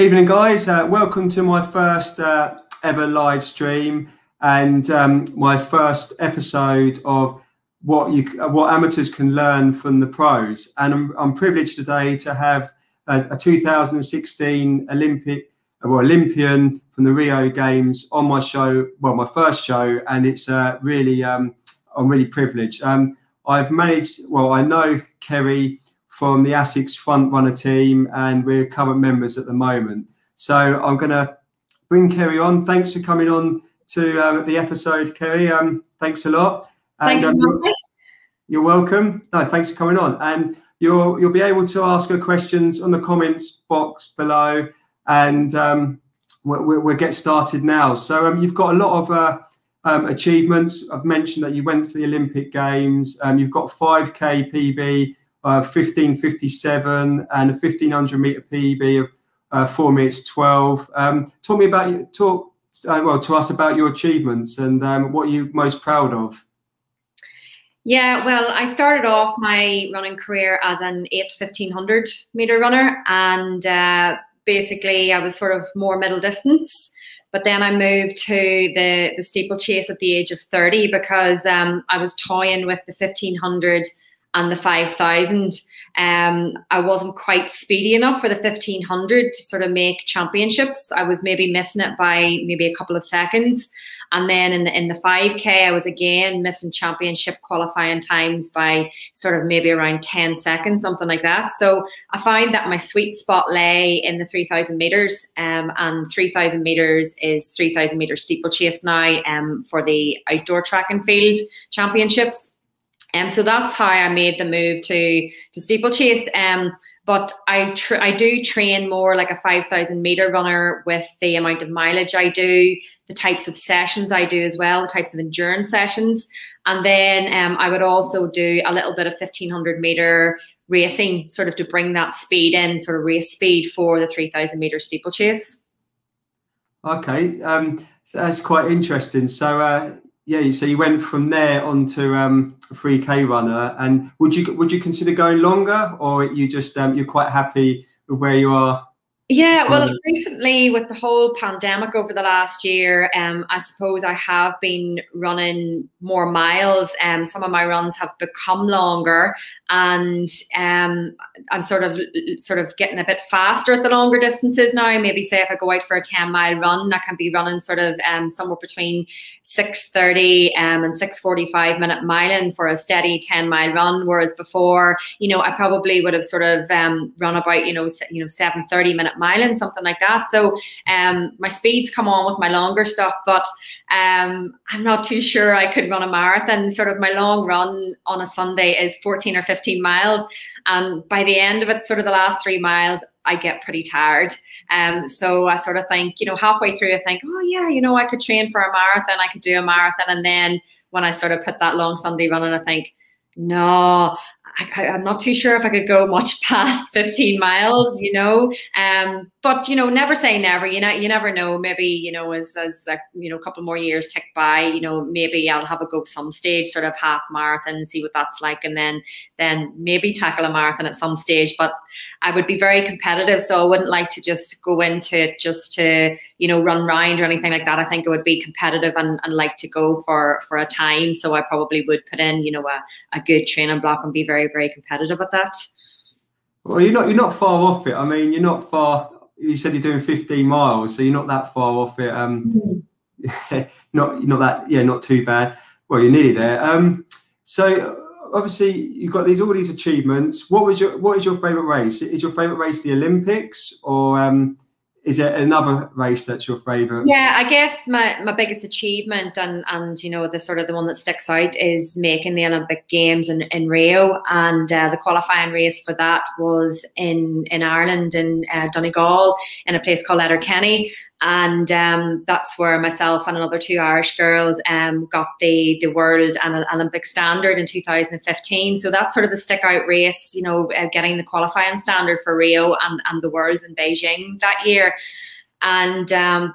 Evening, guys. Welcome to my first ever live stream and my first episode of what amateurs can learn from the pros. And I'm privileged today to have a 2016 Olympian from the Rio Games on my show. Well, my first show, and it's really I'm really privileged. I've managed. Well, I know Kerry from the ASICS Frontrunner team, and we're current members at the moment. So I'm going to bring Kerry on. Thanks for coming on to the episode, Kerry. Thanks a lot. And, thanks you're welcome. No, thanks for coming on. And you'll be able to ask her questions on the comments box below, and we'll get started now. So you've got a lot of achievements. I've mentioned that you went to the Olympic Games. You've got 5K PB, 15:57, and a 1500 meter PB of 4:12. Talk me about your to us about your achievements and what you're most proud of. Yeah, well, I started off my running career as an 8 1500 meter runner, and basically I was sort of more middle distance. But then I moved to the steeplechase at the age of 30 because I was toying with the 1500. And the 5,000. I wasn't quite speedy enough for the 1500 to sort of make championships. I was maybe missing it by maybe a couple of seconds. And then in the 5K, I was again missing championship qualifying times by sort of maybe around 10 seconds, something like that. So I find that my sweet spot lay in the 3,000 meters. And 3,000 meters is 3,000 meter steeplechase now for the outdoor track and field championships. And so that's how I made the move to steeplechase. But I do train more like a 5,000 meter runner with the amount of mileage I do, the types of sessions I do as well, the types of endurance sessions. And then I would also do a little bit of 1500 meter racing, sort of to bring that speed in, sort of race speed for the 3,000 meter steeplechase. Okay, that's quite interesting. So yeah, so you went from there on to a 3K runner, and would you consider going longer, or you just you're quite happy with where you are? Yeah, well, recently with the whole pandemic over the last year, I suppose I have been running more miles. Some of my runs have become longer, and I'm sort of getting a bit faster at the longer distances now. Maybe say if I go out for a 10-mile run, I can be running sort of somewhere between 6:30 and 6:45 minute miling for a steady 10-mile run. Whereas before, you know, I probably would have sort of run about 7:30 minute miling, something like that. So my speeds come on with my longer stuff, but I'm not too sure I could run a marathon. Sort of my long run on a Sunday is 14 or 15 miles, and by the end of it, sort of the last 3 miles, I get pretty tired. So I sort of think, you know, halfway through I think, oh yeah, you know, I could train for a marathon, I could do a marathon. And then when I sort of put that long Sunday run in, I think, no, I'm not too sure if I could go much past 15 miles, you know. But you know, never say never. You never know. Maybe, you know, as a couple more years tick by, you know, maybe I'll have a go some stage, sort of half marathon, see what that's like, and then maybe tackle a marathon at some stage. But I would be very competitive, so I wouldn't like to just go into it just to, you know, run round or anything like that. I think I would be competitive and like to go for a time. So I probably would put in, you know, a good training block and be very, very competitive at that. Well, you're not far off it. I mean, you're not far. You said you're doing 15 miles, so you're not that far off it. Not too bad. Well, you're nearly there. So obviously you've got all these achievements. What is your favorite race? Is your favorite race the Olympics, or is there another race that's your favorite? Yeah, I guess my biggest achievement and you know, the sort of the one that sticks out is making the Olympic Games in Rio, and the qualifying race for that was in Ireland, in Donegal, in a place called Letterkenny. And that's where myself and another 2 Irish girls got the world and Olympic standard in 2015. So that's sort of the stick out race, you know, getting the qualifying standard for Rio and the worlds in Beijing that year. And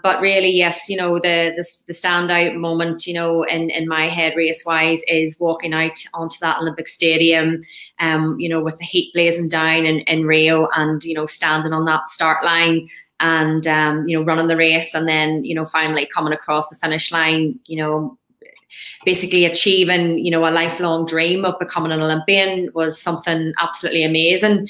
but really, yes, you know, the standout moment, you know, in my head race wise is walking out onto that Olympic stadium, you know, with the heat blazing down in Rio, and you know, standing on that start line and, you know, running the race, and then, you know, finally coming across the finish line, you know, basically achieving, you know, a lifelong dream of becoming an Olympian was something absolutely amazing.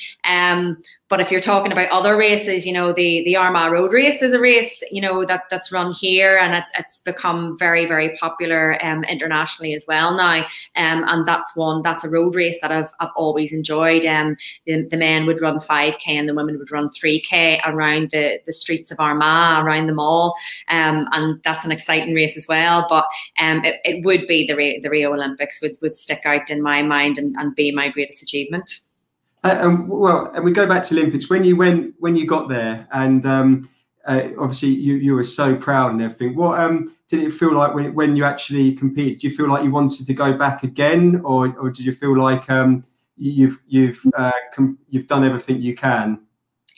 But if you're talking about other races, you know, the Armagh Road Race is a race, you know, that's run here, and it's become very, very popular internationally as well now. And that's a road race that I've always enjoyed. The men would run 5K and the women would run 3K around the streets of Armagh, around the mall. And that's an exciting race as well. But it would be the Rio Olympics would stick out in my mind and be my greatest achievement. And we go back to Olympics. When you got there, and obviously you were so proud and everything. What did it feel like when you actually competed? Do you feel like you wanted to go back again, or did you feel like you've done everything you can?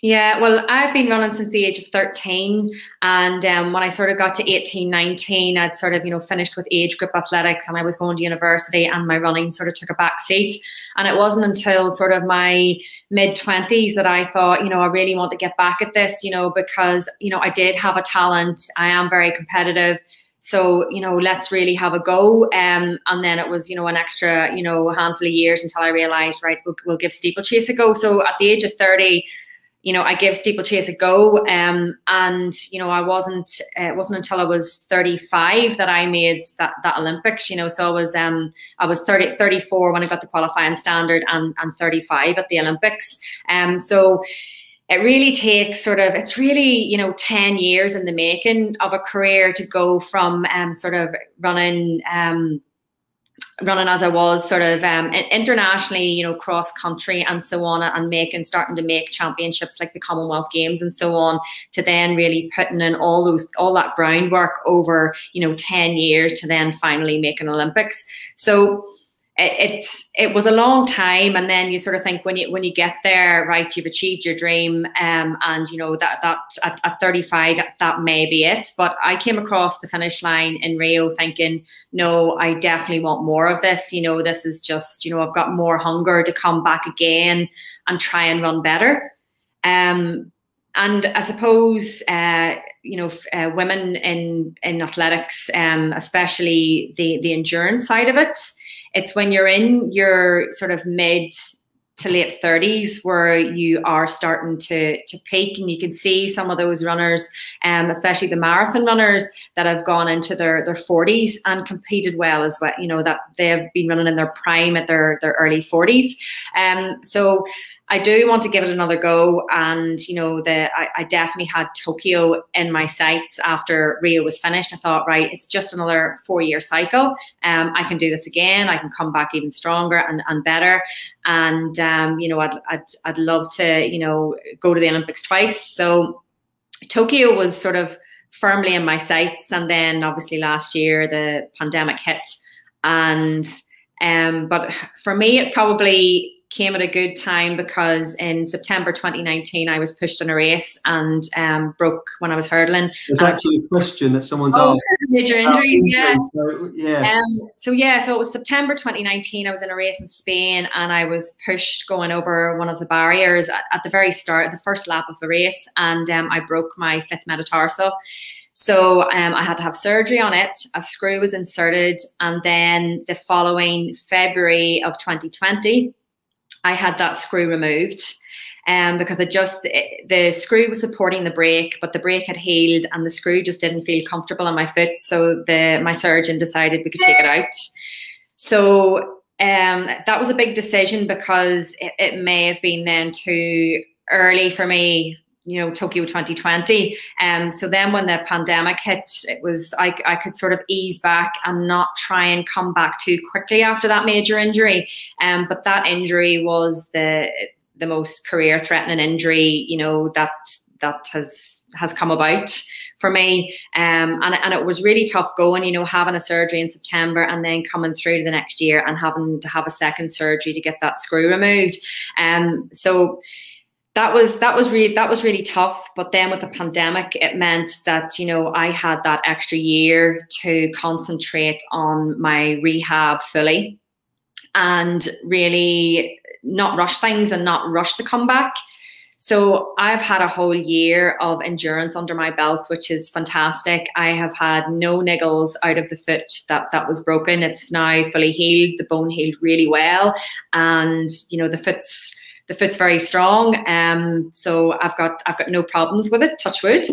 Yeah, well, I've been running since the age of 13, and when I sort of got to 18, 19, I'd sort of, you know, finished with age group athletics, and I was going to university, and my running sort of took a back seat. And it wasn't until sort of my mid-20s that I thought, you know, I really want to get back at this, you know, because, you know, I did have a talent. I am very competitive. So, you know, let's really have a go. And then it was, you know, an extra, you know, handful of years until I realised, right, we'll give steeplechase a go. So at the age of 30, you know, I gave steeplechase a go, and you know, I wasn't. It wasn't until I was 35 that I made that Olympics. You know, so I was 34 when I got the qualifying standard, and 35 at the Olympics. So it really takes sort of, it's really, you know, 10 years in the making of a career to go from sort of running. Running as I was sort of internationally, you know, cross country and so on, and starting to make championships like the Commonwealth Games and so on, to then really putting in all that groundwork over, you know, 10 years to then finally make an Olympics. So it was a long time, and then you sort of think when you get there, right, you've achieved your dream, and you know that at 35 that may be it. But I came across the finish line in Rio thinking, no, I definitely want more of this. You know, this is just, you know, I've got more hunger to come back again and try and run better. And I suppose, you know, women in athletics, especially the endurance side of it. It's when you're in your sort of mid to late 30s where you are starting to peak, and you can see some of those runners, especially the marathon runners that have gone into their 40s and competed well as well. You know, that they've been running in their prime at their early 40s. So I do want to give it another go, and you know, I definitely had Tokyo in my sights after Rio was finished. I thought, right, it's just another 4-year cycle. I can do this again. I can come back even stronger and better. And you know, I'd love to, you know, go to the Olympics twice. So Tokyo was sort of firmly in my sights, and then obviously last year the pandemic hit, and but for me it probably came at a good time, because in September 2019 I was pushed in a race and broke when I was hurdling. There's actually a question that someone's asked. Major injuries, yeah. So, yeah. So it was September 2019. I was in a race in Spain, and I was pushed going over one of the barriers at the very start, the first lap of the race, and I broke my 5th metatarsal. So I had to have surgery on it. A screw was inserted, and then the following February of 2020. I had that screw removed because the screw was supporting the brake, but the brake had healed and the screw just didn't feel comfortable on my foot. So my surgeon decided we could take it out. So that was a big decision, because it may have been then too early for me, you know, Tokyo 2020. So then when the pandemic hit, it was, I could sort of ease back and not try and come back too quickly after that major injury. But that injury was the most career threatening injury, you know, that has come about for me. And it was really tough going, you know, having a surgery in September and then coming through to the next year and having to have a second surgery to get that screw removed. So that was really tough. But then with the pandemic, it meant that, you know, I had that extra year to concentrate on my rehab fully and really not rush things and not rush the comeback. So I've had a whole year of endurance under my belt, which is fantastic. I have had no niggles out of the foot that was broken. It's now fully healed. The bone healed really well. And, you know, the foot's very strong. So I've got no problems with it, touch wood.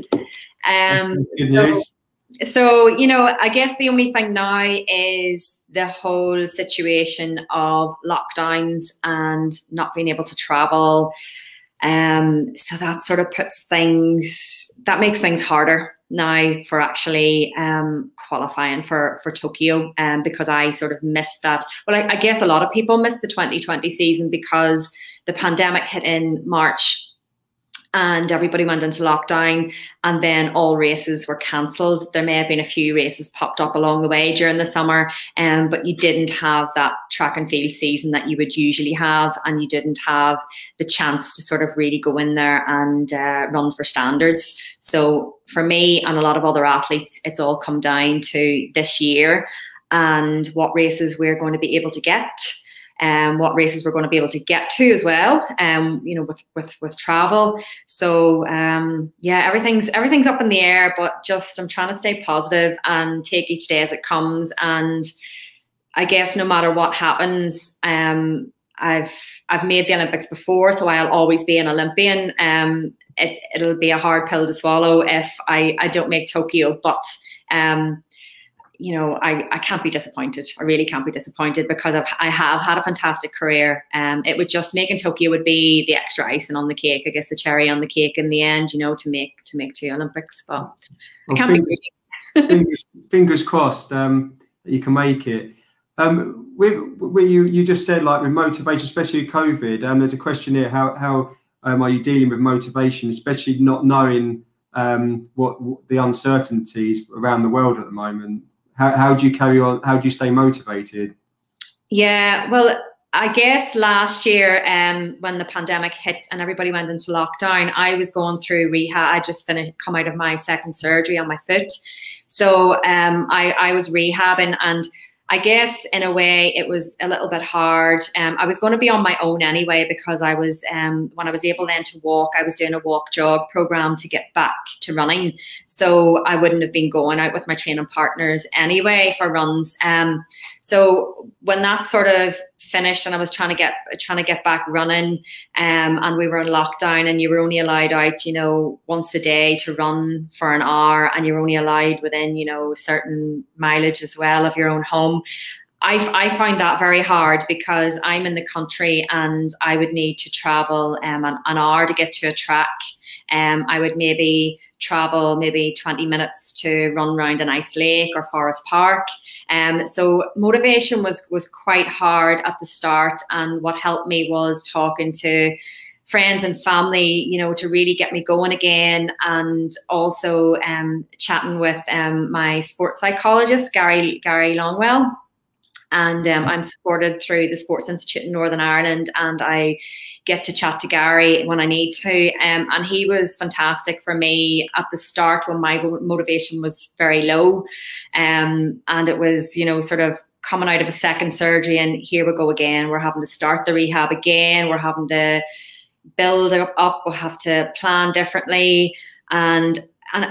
So, you know, I guess the only thing now is the whole situation of lockdowns and not being able to travel. So that sort of makes things harder now for actually qualifying for Tokyo, because I sort of missed that. Well, I guess a lot of people missed the 2020 season because the pandemic hit in March and everybody went into lockdown, and then all races were cancelled. There may have been a few races popped up along the way during the summer, but you didn't have that track and field season that you would usually have, and you didn't have the chance to sort of really go in there and run for standards. So for me and a lot of other athletes, it's all come down to this year and what races we're going to be able to get. What races we're going to be able to get to as well, you know, with travel. So yeah, everything's up in the air, but just I'm trying to stay positive and take each day as it comes. And I guess no matter what happens, I've made the Olympics before, so I'll always be an Olympian. It'll be a hard pill to swallow if I don't make Tokyo, but you know, I can't be disappointed. I really can't be disappointed because I have had a fantastic career. It would just making Tokyo would be the extra icing on the cake, I guess, the cherry on the cake in the end, you know, to make two Olympics. But well, fingers crossed you can make it. You just said, like, with motivation, especially COVID, and there's a question here, how are you dealing with motivation, especially not knowing what the uncertainties around the world at the moment? How do you carry on? How do you stay motivated? Yeah, well, I guess last year when the pandemic hit and everybody went into lockdown, I was going through rehab. I just come out of my second surgery on my foot. So I was rehabbing, and I guess in a way it was a little bit hard. I was going to be on my own anyway because I was, when I was able then to walk, I was doing a walk jog program to get back to running. So I wouldn't have been going out with my training partners anyway for runs. So when that sort of finished and I was trying to get back running, and we were in lockdown and you were only allowed out, you know, once a day to run for an hour, and you're only allowed within, you know, certain mileage as well of your own home. I find that very hard because I'm in the country and I would need to travel an hour to get to a track. I would maybe travel maybe 20 minutes to run round a nice lake or forest park. So motivation was quite hard at the start, and what helped me was talking to friends and family, you know, to really get me going again, and also chatting with my sports psychologist, Gary Longwell. And I'm supported through the Sports Institute in Northern Ireland, and I get to chat to Gary when I need to. And he was fantastic for me at the start when my motivation was very low. And it was, you know, sort of coming out of a second surgery and here we go again. We're having to start the rehab again. We're having to build up. We'll have to plan differently. And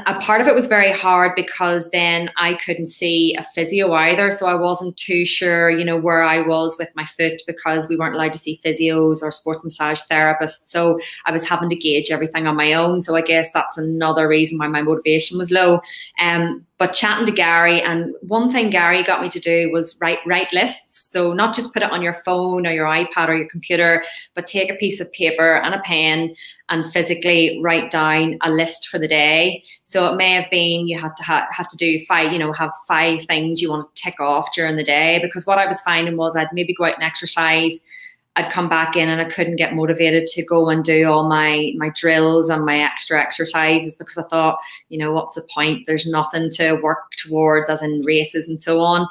a part of it was very hard because then I couldn't see a physio either. So I wasn't too sure, you know, where I was with my foot because we weren't allowed to see physios or sports massage therapists. So I was having to gauge everything on my own. So I guess that's another reason why my motivation was low. But chatting to Gary, and one thing Gary got me to do was write lists. So not just put it on your phone or your iPad or your computer, but take a piece of paper and a pen and physically write down a list for the day. So it may have been you had to do 5, you know, have 5 things you want to tick off during the day, because what I was finding was I'd maybe go out and exercise, I'd come back in and I couldn't get motivated to go and do all my drills and my extra exercises because I thought, you know, what's the point? There's nothing to work towards, as in races and so on.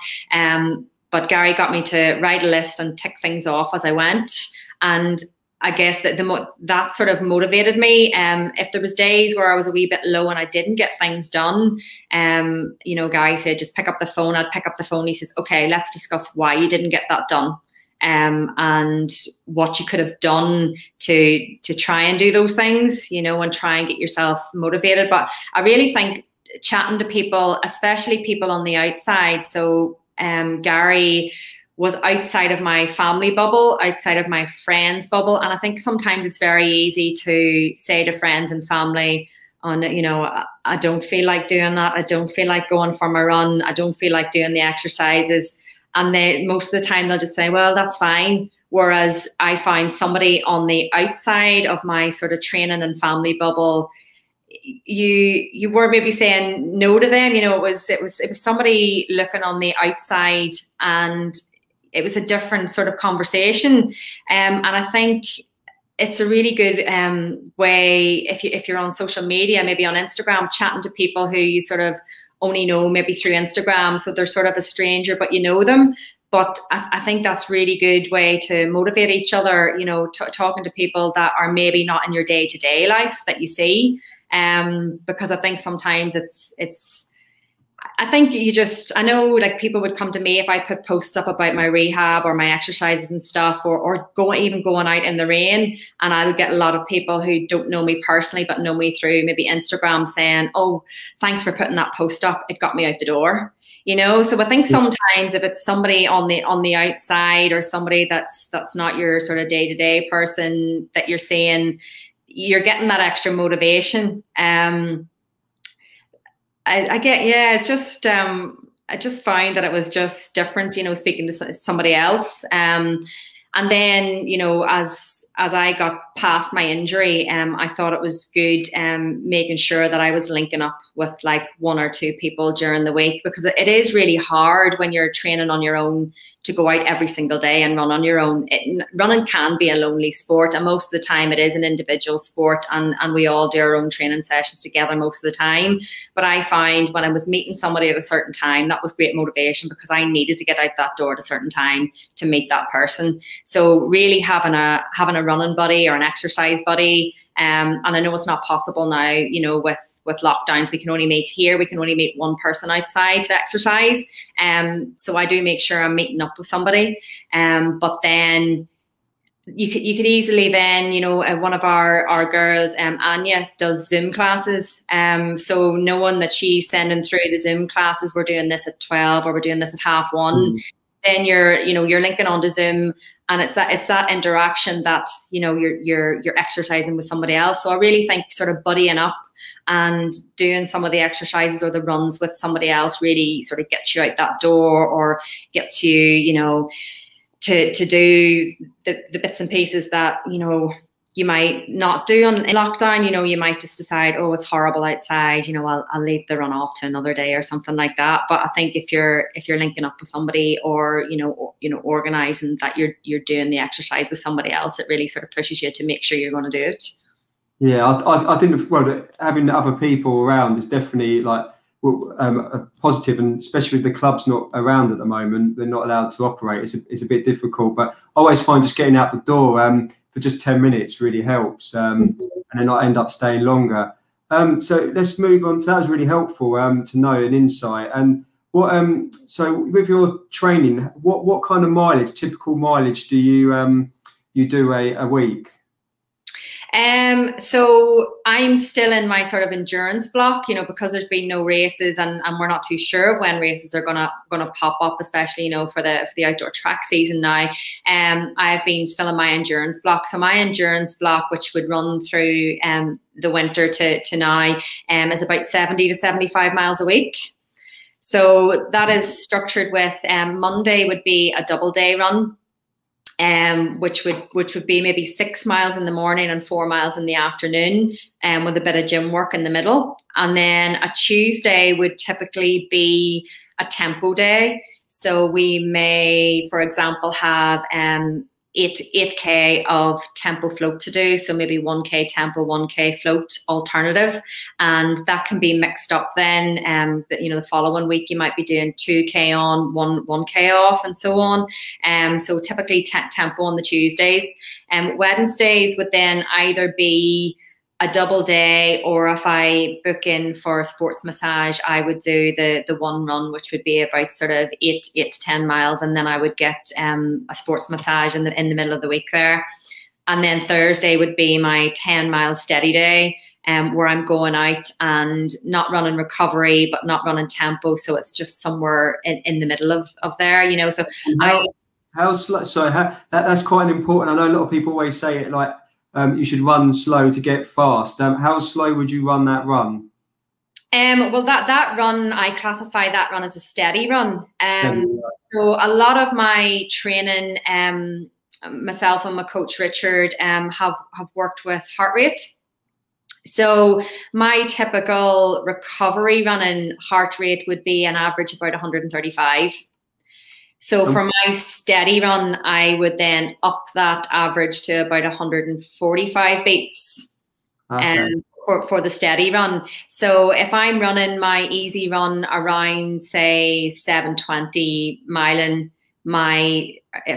But Gary got me to write a list and tick things off as I went, and I guess that that sort of motivated me. If there was days where I was a wee bit low and I didn't get things done, you know, Gary said, just pick up the phone. I'd pick up the phone. He says, okay, let's discuss why you didn't get that done. and what you could have done to try and do those things, you know, and try and get yourself motivated. But I really think chatting to people, especially people on the outside. So Gary was outside of my family bubble, outside of my friends bubble. And I think sometimes it's very easy to say to friends and family, you know, I don't feel like doing that. I don't feel like going for my run. I don't feel like doing the exercises. And then most of the time they'll just say, well, that's fine. Whereas I find somebody on the outside of my sort of training and family bubble, you were maybe saying no to them. You know, it was somebody looking on the outside, and it was a different sort of conversation. And I think it's a really good way if you're on social media, maybe on Instagram, chatting to people who you sort of only know maybe through Instagram. So they're sort of a stranger, but you know them. But I think that's really good way to motivate each other, you know, talking to people that are maybe not in your day-to-day life that you see. Because I think sometimes I know, like, people would come to me if I put posts up about my rehab or my exercises and stuff, or even going out in the rain, and I would get a lot of people who don't know me personally but know me through maybe Instagram saying, oh, thanks for putting that post up, it got me out the door, you know. So I think sometimes if it's somebody on the outside, or somebody that's not your sort of day-to-day person that you're seeing, you're getting that extra motivation. I just found that it was just different, you know, speaking to somebody else. And then, you know, as I got past my injury, I thought it was good making sure that I was linking up with like 1 or 2 people during the week, because it is really hard when you're training on your own to go out every single day and run on your own. Running can be a lonely sport, and most of the time it is an individual sport, and we all do our own training sessions together most of the time. But I find when I was meeting somebody at a certain time, that was great motivation, because I needed to get out that door at a certain time to meet that person. So really having a running buddy or an exercise buddy. And I know it's not possible now, you know, with lockdowns, we can only meet here. We can only meet one person outside to exercise. So I do make sure I'm meeting up with somebody. But then you could easily then, you know, one of our girls, Anya, does Zoom classes. So knowing that she's sending through the Zoom classes, we're doing this at 12 or we're doing this at 1:30. Then you're linking onto Zoom, and it's that interaction that, you know, you're exercising with somebody else. So I really think sort of buddying up and doing some of the exercises or the runs with somebody else really sort of gets you out that door, or gets you, you know, to do the bits and pieces that, you know, you might not do in lockdown. You know, you might just decide, oh, it's horrible outside, you know, I'll leave the run off to another day or something like that. But I think if you're linking up with somebody, or, you know, organizing that you're doing the exercise with somebody else, it really sort of pushes you to make sure you're going to do it. Yeah, I think, well, having other people around is definitely like a positive, and especially with the clubs not around at the moment, they're not allowed to operate. It's a bit difficult, but I always find just getting out the door for just 10 minutes really helps, and then I end up staying longer. So let's move on. So that was really helpful to know an insight. And what? So with your training, what kind of mileage, typical mileage, do you you do a week? So I'm still in my sort of endurance block, you know, because there's been no races, and we're not too sure of when races are gonna pop up, especially, you know, for the outdoor track season now. I've been still in my endurance block. So my endurance block, which would run through the winter to now, is about 70 to 75 miles a week. So that is structured with Monday would be a double day run, which would be maybe 6 miles in the morning and 4 miles in the afternoon, with a bit of gym work in the middle. And then a Tuesday would typically be a tempo day. So we may, for example, have 8K of tempo float to do. So maybe 1K tempo, 1K float alternative. And that can be mixed up then. You know, the following week you might be doing 2K on, 1K off, and so on. So typically tempo on the Tuesdays. Wednesdays would then either be a double day, or if I book in for a sports massage, I would do the one run, which would be about sort of eight to 10 miles, and then I would get a sports massage in the middle of the week there. And then Thursday would be my 10-mile steady day, where I'm going out and not running recovery, but not running tempo. So it's just somewhere in the middle of there, you know. So that's quite important. I know a lot of people always say it like, you should run slow to get fast. How slow would you run that run? Well, that run, I classify that run as a steady run. So a lot of my training, myself and my coach Richard have worked with heart rate. So my typical recovery running heart rate would be an average about 135. So for my steady run, I would then up that average to about 145 beats. Okay. For the steady run. So if I'm running my easy run around, say, 720 miling,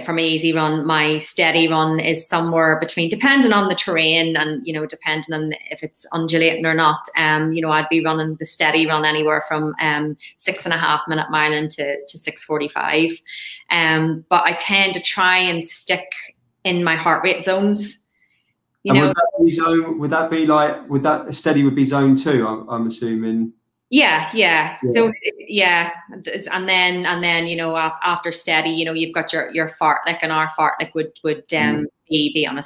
from an easy run, my steady run is somewhere between, depending on the terrain and, you know, depending on if it's undulating or not, you know, I'd be running the steady run anywhere from 6.5 minute miling to 6:45. But I tend to try and stick in my heart rate zones. You know, would that steady would be zone 2, I'm assuming. Yeah. So yeah, and then you know, after steady, you know, you've got your fartlek, and our fartlek would be on a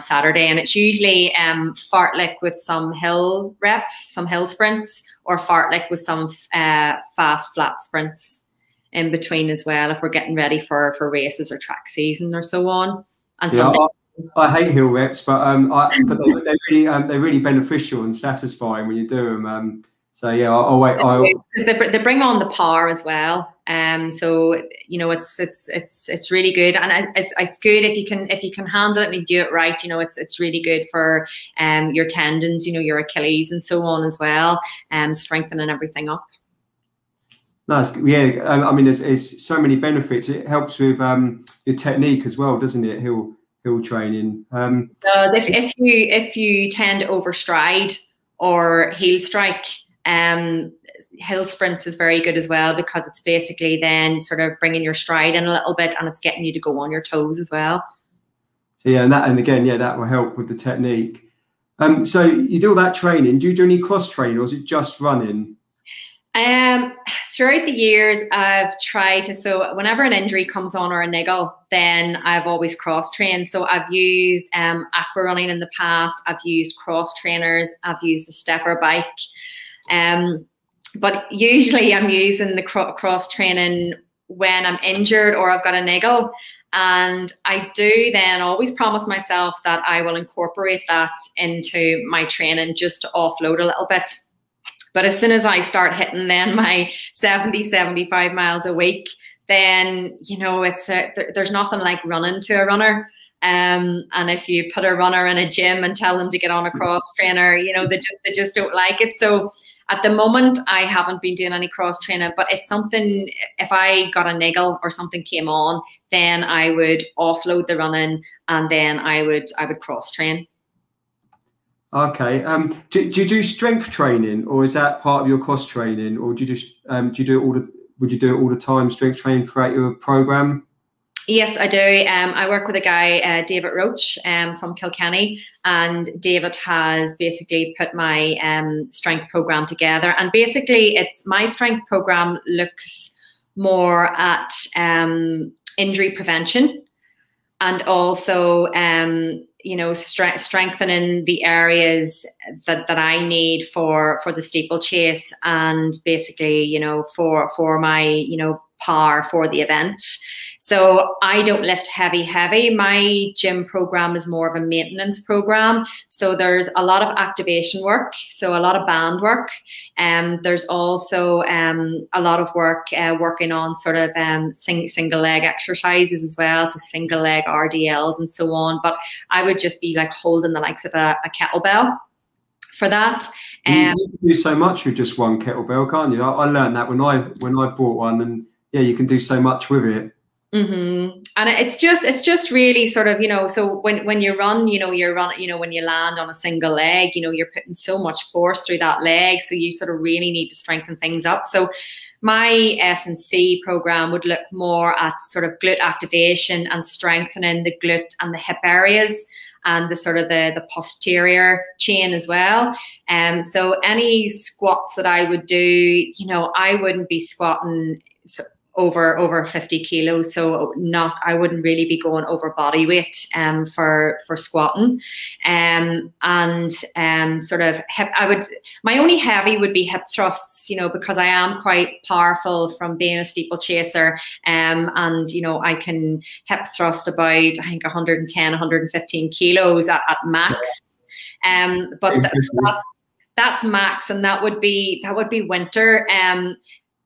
Saturday, and it's usually fartlek with some hill reps, some hill sprints, or fartlek with some fast flat sprints in between as well, if we're getting ready for races or track season or so on. And yeah, I hate hill reps, but they're really beneficial and satisfying when you do them. So yeah, they bring on the power as well. So you know, it's really good, and it's good if you can handle it and you do it right. You know, it's really good for your tendons, you know, your Achilles and so on as well, strengthening everything up. Nice, yeah. I mean, there's so many benefits. It helps with your technique as well, doesn't it? Hill training. If you tend to overstride or heel strike, hill sprints is very good as well, because it's basically then sort of bringing your stride in a little bit, and it's getting you to go on your toes as well. So yeah, and again, that will help with the technique. So you do all that training. Do you do any cross training, or is it just running? Throughout the years, I've tried to, so whenever an injury comes on or a niggle, then I've always cross-trained. So I've used aqua running in the past, I've used cross-trainers, I've used a stepper bike. But usually I'm using the cross-training when I'm injured or I've got a niggle. And I do then always promise myself that I will incorporate that into my training just to offload a little bit. But as soon as I start hitting then my 70, 75 miles a week, then, you know, there's nothing like running to a runner. And if you put a runner in a gym and tell them to get on a cross trainer, you know, they just don't like it. So at the moment, I haven't been doing any cross training. But if I got a niggle or something came on, then I would offload the running, and then I would cross train. Okay. Do you do strength training, or is that part of your cross training, or would you do it all the time, strength training throughout your program? Yes, I do. I work with a guy, David Roach, from Kilkenny, and David has basically put my strength program together. And basically, my strength program looks more at injury prevention, and also you know, strengthening the areas that I need for the steeplechase, and basically, you know, for my, you know, power for the event. So I don't lift heavy. My gym program is more of a maintenance program. So there's a lot of activation work, so a lot of band work. There's also a lot of work working on sort of single leg exercises as well, so single leg RDLs and so on. But I would just be like holding the likes of a kettlebell for that. You can do so much with just one kettlebell, can't you? I learned that when I bought one, and yeah, you can do so much with it. Mm-hmm. And it's just really sort of, you know, so when you run, you know, when you land on a single leg, you know, you're putting so much force through that leg. So you sort of really need to strengthen things up. So my S&C program would look more at sort of glute activation and strengthening the glute and the hip areas and the sort of the posterior chain as well. So any squats that I would do, you know, I wouldn't be squatting over 50 kilos. So I wouldn't really be going over body weight for squatting. Sort of hip, my only heavy would be hip thrusts, you know, because I am quite powerful from being a steeplechaser. And, you know, I can hip thrust about, I think 110, 115 kilos at max. But that's max, and that would be winter.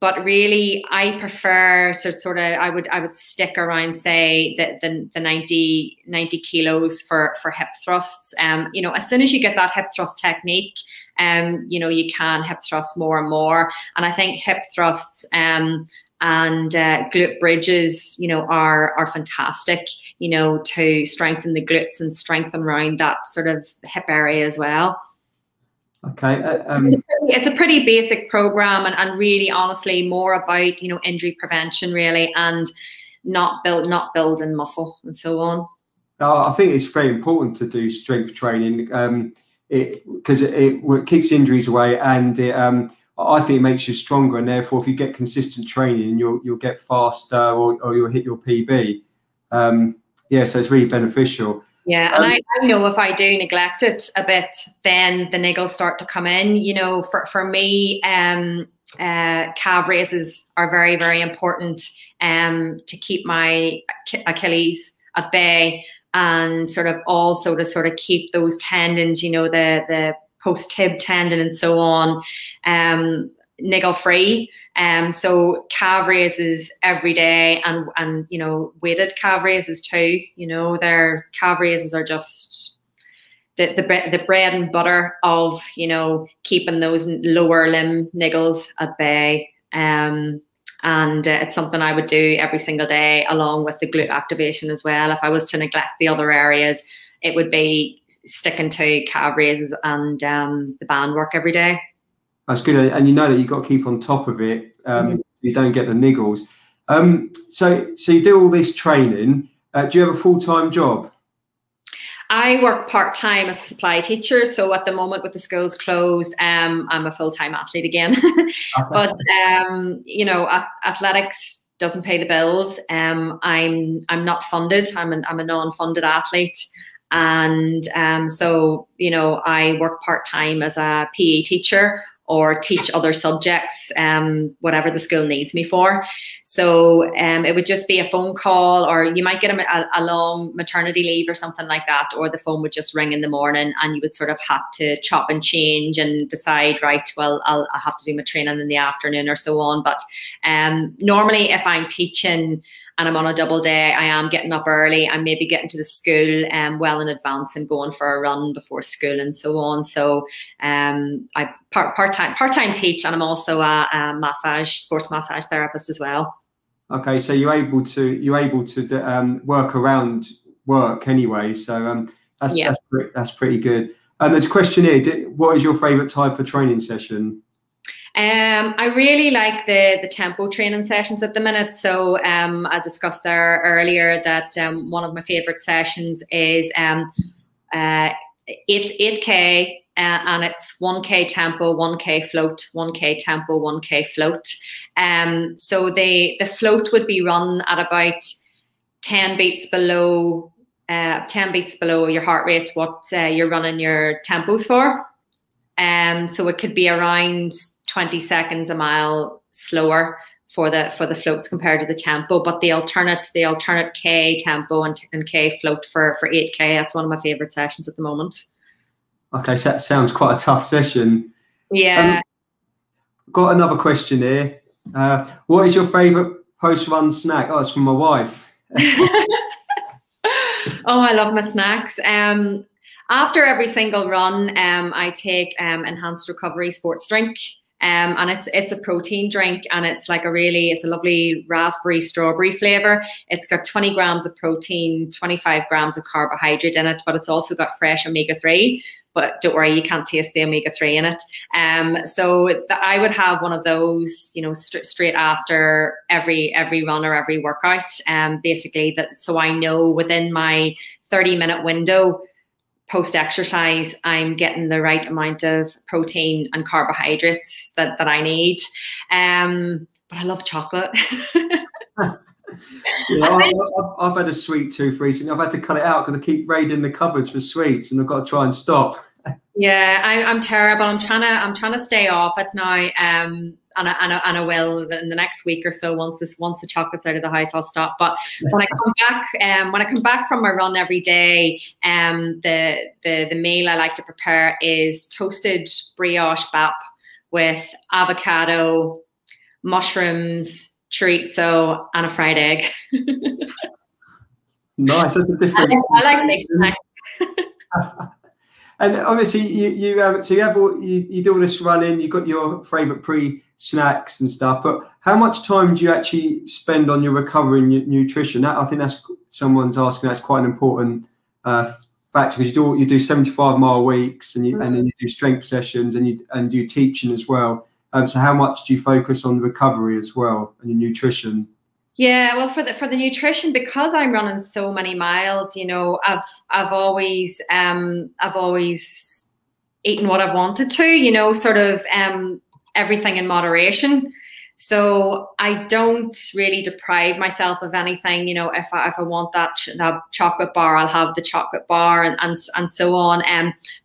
But really, I prefer to sort of, I would stick around, say, the 90 kilos for hip thrusts. You know, as soon as you get that hip thrust technique, you know, you can hip thrust more and more. And I think hip thrusts and glute bridges, you know, are fantastic, you know, to strengthen the glutes and strengthen around that sort of hip area as well. Okay. It's a pretty basic program, and really honestly more about, you know, injury prevention really, and not building muscle and so on. I think it's very important to do strength training because it keeps injuries away, and I think it makes you stronger, and therefore if you get consistent training you'll get faster, or you'll hit your PB. Yeah, so it's really beneficial. Yeah, and I know if I do neglect it a bit, then the niggles start to come in. You know, for me, calf raises are very, very important to keep my Achilles at bay, and sort of also to sort of keep those tendons, you know, the post-tib tendon and so on, niggle free. So calf raises every day, and you know, weighted calf raises too. You know, their calf raises are just the bread and butter of, you know, keeping those lower limb niggles at bay. It's something I would do every single day, along with the glute activation as well. If I was to neglect the other areas, it would be sticking to calf raises and the band work every day. That's good, and you know that you've got to keep on top of it. So you don't get the niggles. So you do all this training. Do you have a full-time job? I work part-time as a supply teacher. So at the moment, with the schools closed, I'm a full-time athlete again. But you know, athletics doesn't pay the bills. I'm not funded. I'm a non-funded athlete. And so, you know, I work part-time as a PE teacher, or teach other subjects, whatever the school needs me for. So it would just be a phone call, or you might get a long maternity leave or something like that, or the phone would just ring in the morning, and you would sort of have to chop and change and decide, right, well, I have to do my training in the afternoon or so on. But normally if I'm teaching and I'm on a double day, I am getting up early. I may be getting to the school well in advance and going for a run before school and so on. So I part-time teach, and I'm also a sports massage therapist as well. Okay, so you're able to work around work anyway. So that's pretty good. And there's a question here: what is your favourite type of training session? I really like the tempo training sessions at the minute. So I discussed there earlier that one of my favourite sessions is 8K, and it's 1K tempo, 1K float, 1K tempo, 1K float. So the float would be run at about 10 beats below your heart rate, what you're running your tempos for. So it could be around 20 seconds a mile slower for the floats compared to the tempo, but the alternate K tempo and K float for 8K, that's one of my favorite sessions at the moment. Okay, so that sounds quite a tough session. Yeah. Got another question here. What is your favorite post-run snack? Oh, it's from my wife. Oh, I love my snacks. After every single run, I take Enhanced Recovery Sports Drink. And it's a protein drink, and it's like a really, it's a lovely raspberry strawberry flavor. It's got 20 grams of protein, 25 grams of carbohydrate in it, but it's also got fresh omega-3. But don't worry, you can't taste the omega-3 in it. So I would have one of those, you know, straight after every run or every workout. Basically, that so I know within my 30-minute window post-exercise, I'm getting the right amount of protein and carbohydrates that I need. But I love chocolate. Yeah, I've had a sweet tooth recently. I've had to cut it out because I keep raiding the cupboards for sweets, and I've got to try and stop. Yeah, I'm terrible. I'm trying to stay off it now. And I will in the next week or so. Once the chocolate's out of the house, I'll stop. But when I come back, from my run every day, the meal I like to prepare is toasted brioche bap with avocado, mushrooms, chorizo, and a fried egg. Nice, that's a different. I like mixed snacks. And obviously, you do all this running. You've got your favourite pre-snacks and stuff. But how much time do you actually spend on your recovery and your nutrition? I think that's someone's asking. That's quite an important factor, because you do 75-mile weeks, and then you do strength sessions, and you do teaching as well. So how much do you focus on recovery as well and your nutrition? Yeah, well, for the nutrition, because I'm running so many miles, you know, I've always eaten what I've wanted to, you know, sort of everything in moderation. So I don't really deprive myself of anything, you know. If I want that chocolate bar, I'll have the chocolate bar, and so on.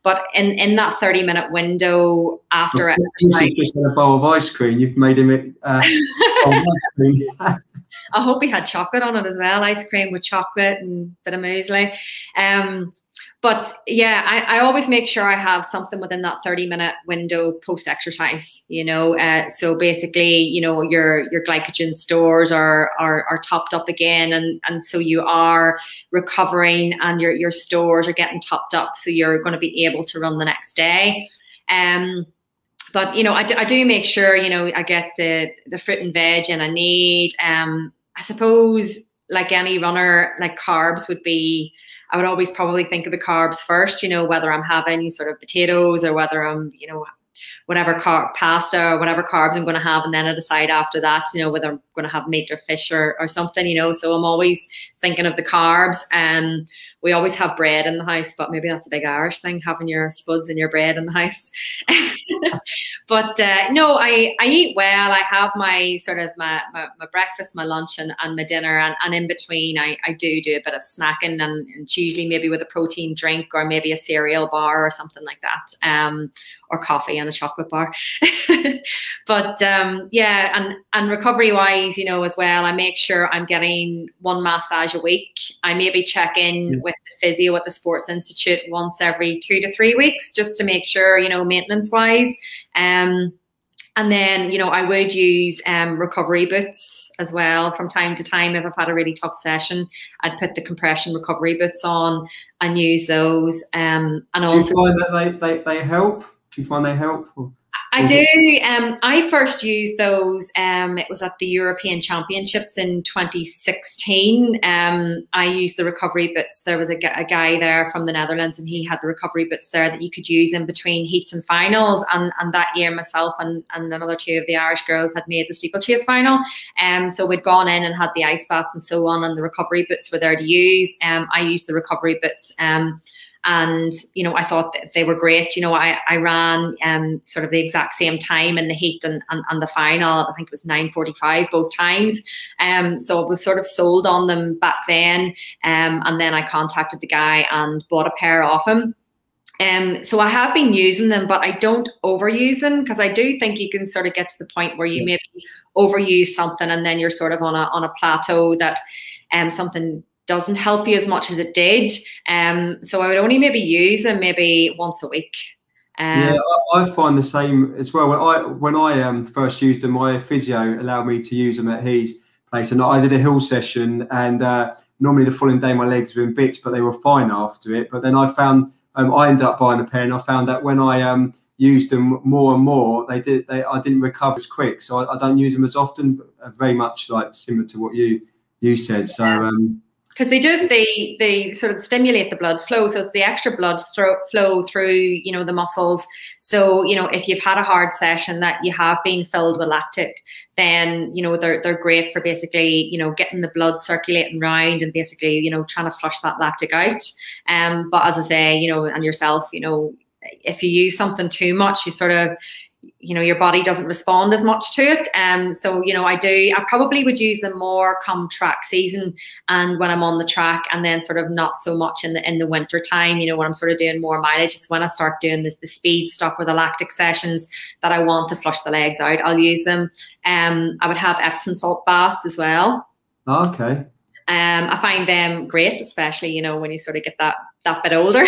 But in that 30-minute window after it, he's just had a bowl of ice cream. You've made him it. I hope he had chocolate on it as well. Ice cream with chocolate and a bit of muesli. But yeah, I always make sure I have something within that 30-minute window post-exercise, you know. So basically, you know, your glycogen stores are topped up again, and so you are recovering, and your stores are getting topped up, so you're going to be able to run the next day. But, you know, I do make sure, you know, I get the fruit and veg and I need. I suppose, like any runner, like carbs would be, I would always probably think of the carbs first, you know, whether I'm having sort of potatoes or whether I'm, you know, whatever pasta or whatever carbs I'm going to have. And then I decide after that, you know, whether I'm going to have meat or fish or something, you know. So I'm always thinking of the carbs. We always have bread in the house, but maybe that's a big Irish thing, having your spuds and your bread in the house. But no, I eat well. I have my sort of my breakfast, my lunch, and my dinner, and in between I do a bit of snacking, and it's usually maybe with a protein drink or maybe a cereal bar or something like that, or coffee and a chocolate bar. But yeah, and recovery wise, you know, as well, I make sure I'm getting one massage a week. I maybe check in with the physio at the Sports Institute once every 2 to 3 weeks, just to make sure, you know, maintenance wise. And then, you know, I would use recovery boots as well from time to time. If I've had a really tough session, I'd put the compression recovery boots on and use those. And do also, you find that they help? Do you find they help? I do. I first used those. It was at the European Championships in 2016. I used the recovery boots. There was a guy there from the Netherlands, and he had the recovery boots there that you could use in between heats and finals. And that year, myself and another two of the Irish girls had made the steeplechase final. So we'd gone in and had the ice baths and so on, and the recovery boots were there to use. I used the recovery boots. And, you know, I thought that they were great. You know, I ran sort of the exact same time in the heat and the final. I think it was 9:45 both times. So I was sort of sold on them back then. And then I contacted the guy and bought a pair off him. So I have been using them, but I don't overuse them, because I do think you can sort of get to the point where you maybe overuse something, and then you're sort of on a plateau that something doesn't help you as much as it did. So I would only maybe use them maybe once a week. Yeah, I find the same as well. When I first used them, my physio allowed me to use them at his place, and I did a hill session, and normally the following day my legs were in bits, but they were fine after it. But then I found I ended up buying a pair, and I found that when I used them more and more, I didn't recover as quick, so I don't use them as often. But very much like similar to what you said. So because they sort of stimulate the blood flow, so it's the extra blood flow through the muscles. So if you've had a hard session that you have been filled with lactic, then they're great for basically getting the blood circulating round and basically trying to flush that lactic out. But as I say, and yourself, if you use something too much, you sort of your body doesn't respond as much to it. So I probably would use them more come track season and when I'm on the track, and then sort of not so much in the winter time, when I'm sort of doing more mileage. It's when I start doing the speed stuff or the lactic sessions that I want to flush the legs out, I'll use them. I would have Epsom salt baths as well. Okay. I find them great, especially when you sort of get that bit older.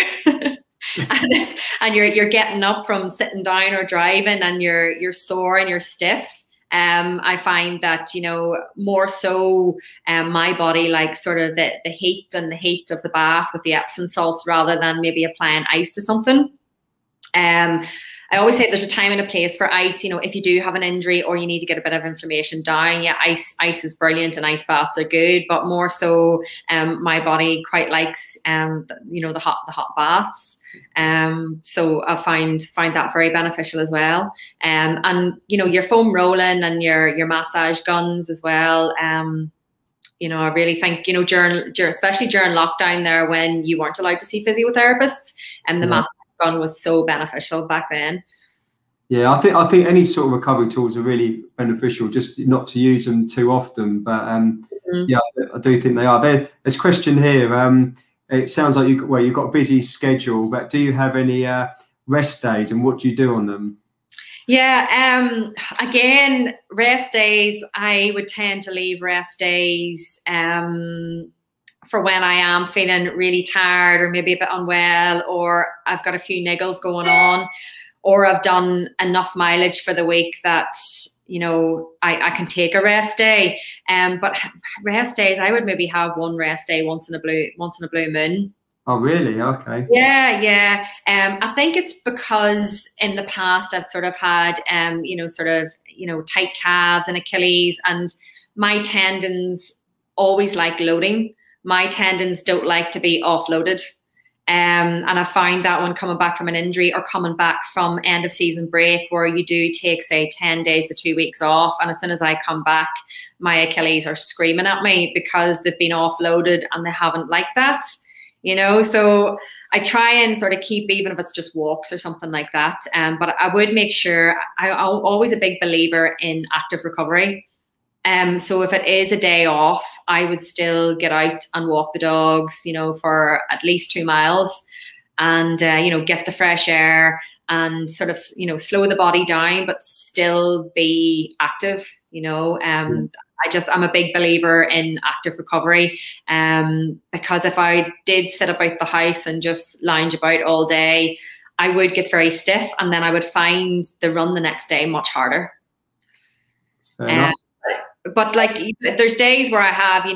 and you're getting up from sitting down or driving, and you're sore and you're stiff. I find that more so my body likes sort of the heat and the heat of the bath with the Epsom salts rather than maybe applying ice to something. I always say there's a time and a place for ice. If you do have an injury or you need to get a bit of inflammation down, yeah, ice is brilliant and ice baths are good. But more so, my body quite likes, the hot baths. So I find that very beneficial as well. And your foam rolling and your massage guns as well. I really think especially during lockdown there when you weren't allowed to see physiotherapists, and the massage gun was so beneficial back then. Yeah, I think any sort of recovery tools are really beneficial, just not to use them too often. But yeah, I do think they are. There's a question here. It sounds like you've got a busy schedule, but do you have any rest days, and what do you do on them? Yeah, again, rest days, I would tend to leave rest days for when I am feeling really tired or maybe a bit unwell, or I've got a few niggles going on, or I've done enough mileage for the week that, I can take a rest day. But rest days, I would maybe have one rest day once in a blue moon. Oh, really? Okay. Yeah, yeah. I think it's because in the past I've sort of had, tight calves and Achilles, and my tendons always like loading. My tendons don't like to be offloaded. And I find that when coming back from an injury or coming back from end of season break, where you do take, say, 10 days to 2 weeks off, and as soon as I come back, my Achilles are screaming at me because they've been offloaded and they haven't liked that. So I try and sort of keep, even if it's just walks or something like that. But I would make sure, I'm always a big believer in active recovery. So if it is a day off, I would still get out and walk the dogs, for at least 2 miles, and, get the fresh air and sort of, slow the body down, but still be active, I'm a big believer in active recovery, because if I did sit about the house and just lounge about all day, I would get very stiff, and then I would find the run the next day much harder. Fair enough. But like, there's days where I have,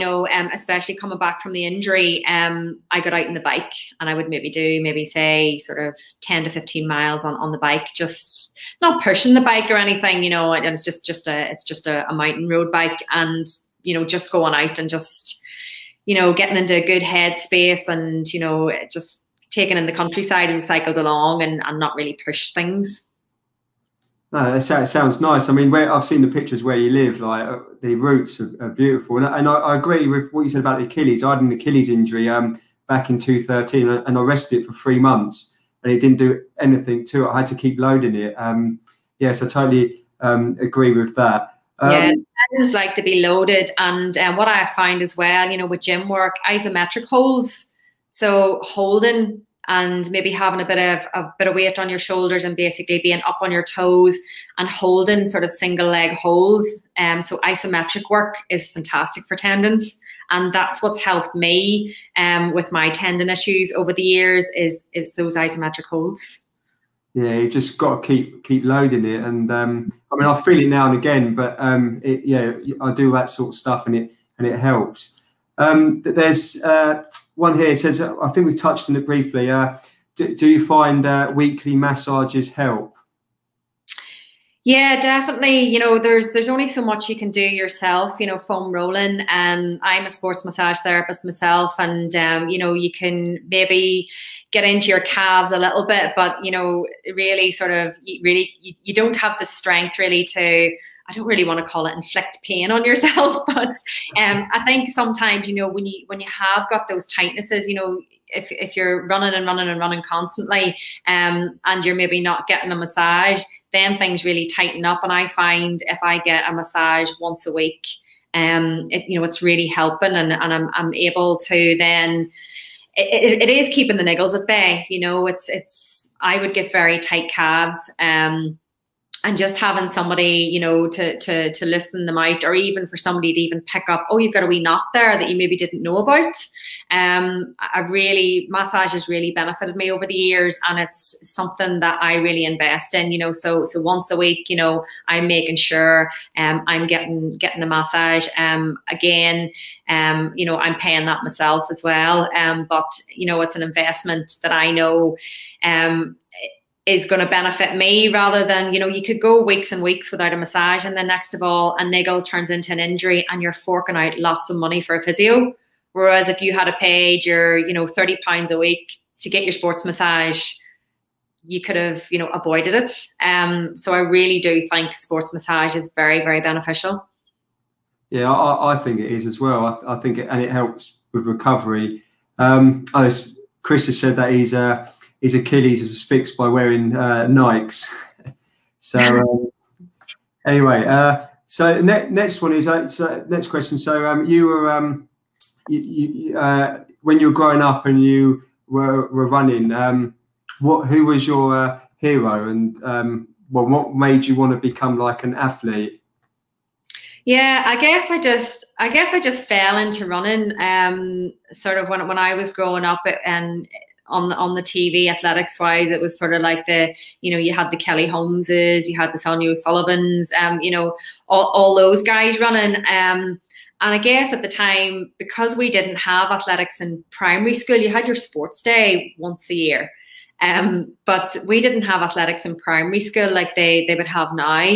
especially coming back from the injury, I got out on the bike, and I would maybe say sort of 10 to 15 miles on the bike, just not pushing the bike or anything, and it's just a mountain road bike, and, just going out and just, getting into a good head space, and, just taking in the countryside as I cycled along, and not really push things. No, it sounds nice. I mean, where I've seen the pictures where you live, like the routes are beautiful. And I agree with what you said about the Achilles. I had an Achilles injury back in 2013, and I rested it for 3 months, and it didn't do anything to it. I had to keep loading it. Yes, I totally agree with that. Yeah, tendons like to be loaded. And what I find as well, with gym work, isometric holds, so holding and maybe having a bit of weight on your shoulders and basically being up on your toes and holding sort of single leg holds. So isometric work is fantastic for tendons. And that's what's helped me with my tendon issues over the years is those isometric holds. Yeah, you just got to keep loading it. And I mean, I feel it now and again, but I do that sort of stuff and it helps. There's one here, it says, I think we've touched on it briefly. Do you find that weekly massages help? Yeah, definitely. You know, there's only so much you can do yourself, you know, foam rolling. I'm a sports massage therapist myself, and, you know, you can maybe get into your calves a little bit, but, you know, really sort of, you don't have the strength really to, I don't really want to call it inflict pain on yourself, but I think sometimes, you know, when you have got those tightnesses, you know, if you're running and running and running constantly, and you're maybe not getting a massage, then things really tighten up. And I find if I get a massage once a week, you know, it's really helping, and I'm able to then, it is keeping the niggles at bay. You know, I would get very tight calves, and just having somebody, you know, to listen them out, or even for somebody to even pick up, oh, you've got a wee knot there that you maybe didn't know about. Massage has really benefited me over the years, and it's something that I really invest in, you know, so once a week, you know, I'm making sure, I'm getting a massage, you know, I'm paying that myself as well. But you know, it's an investment that I know, is going to benefit me, rather than, you know, you could go weeks and weeks without a massage, and then next of all a niggle turns into an injury and you're forking out lots of money for a physio. Whereas if you had to pay your, you know, £30 a week to get your sports massage, you could have, you know, avoided it. So I really do think sports massage is very, very beneficial. Yeah, I think it is as well. I think it, and it helps with recovery. Chris has said that his Achilles was fixed by wearing Nikes. So anyway, so next one is next question. So you were when you were growing up and you were running, who was your hero, and well, what made you want to become like an athlete? Yeah, I guess I just fell into running. Sort of when I was growing up, and on the TV, athletics wise, it was sort of like the, you know, you had the Kelly Holmeses, you had the Sonia O'Sullivans, you know, all those guys running. And I guess at the time, because we didn't have athletics in primary school, you had your sports day once a year. But we didn't have athletics in primary school like they would have now.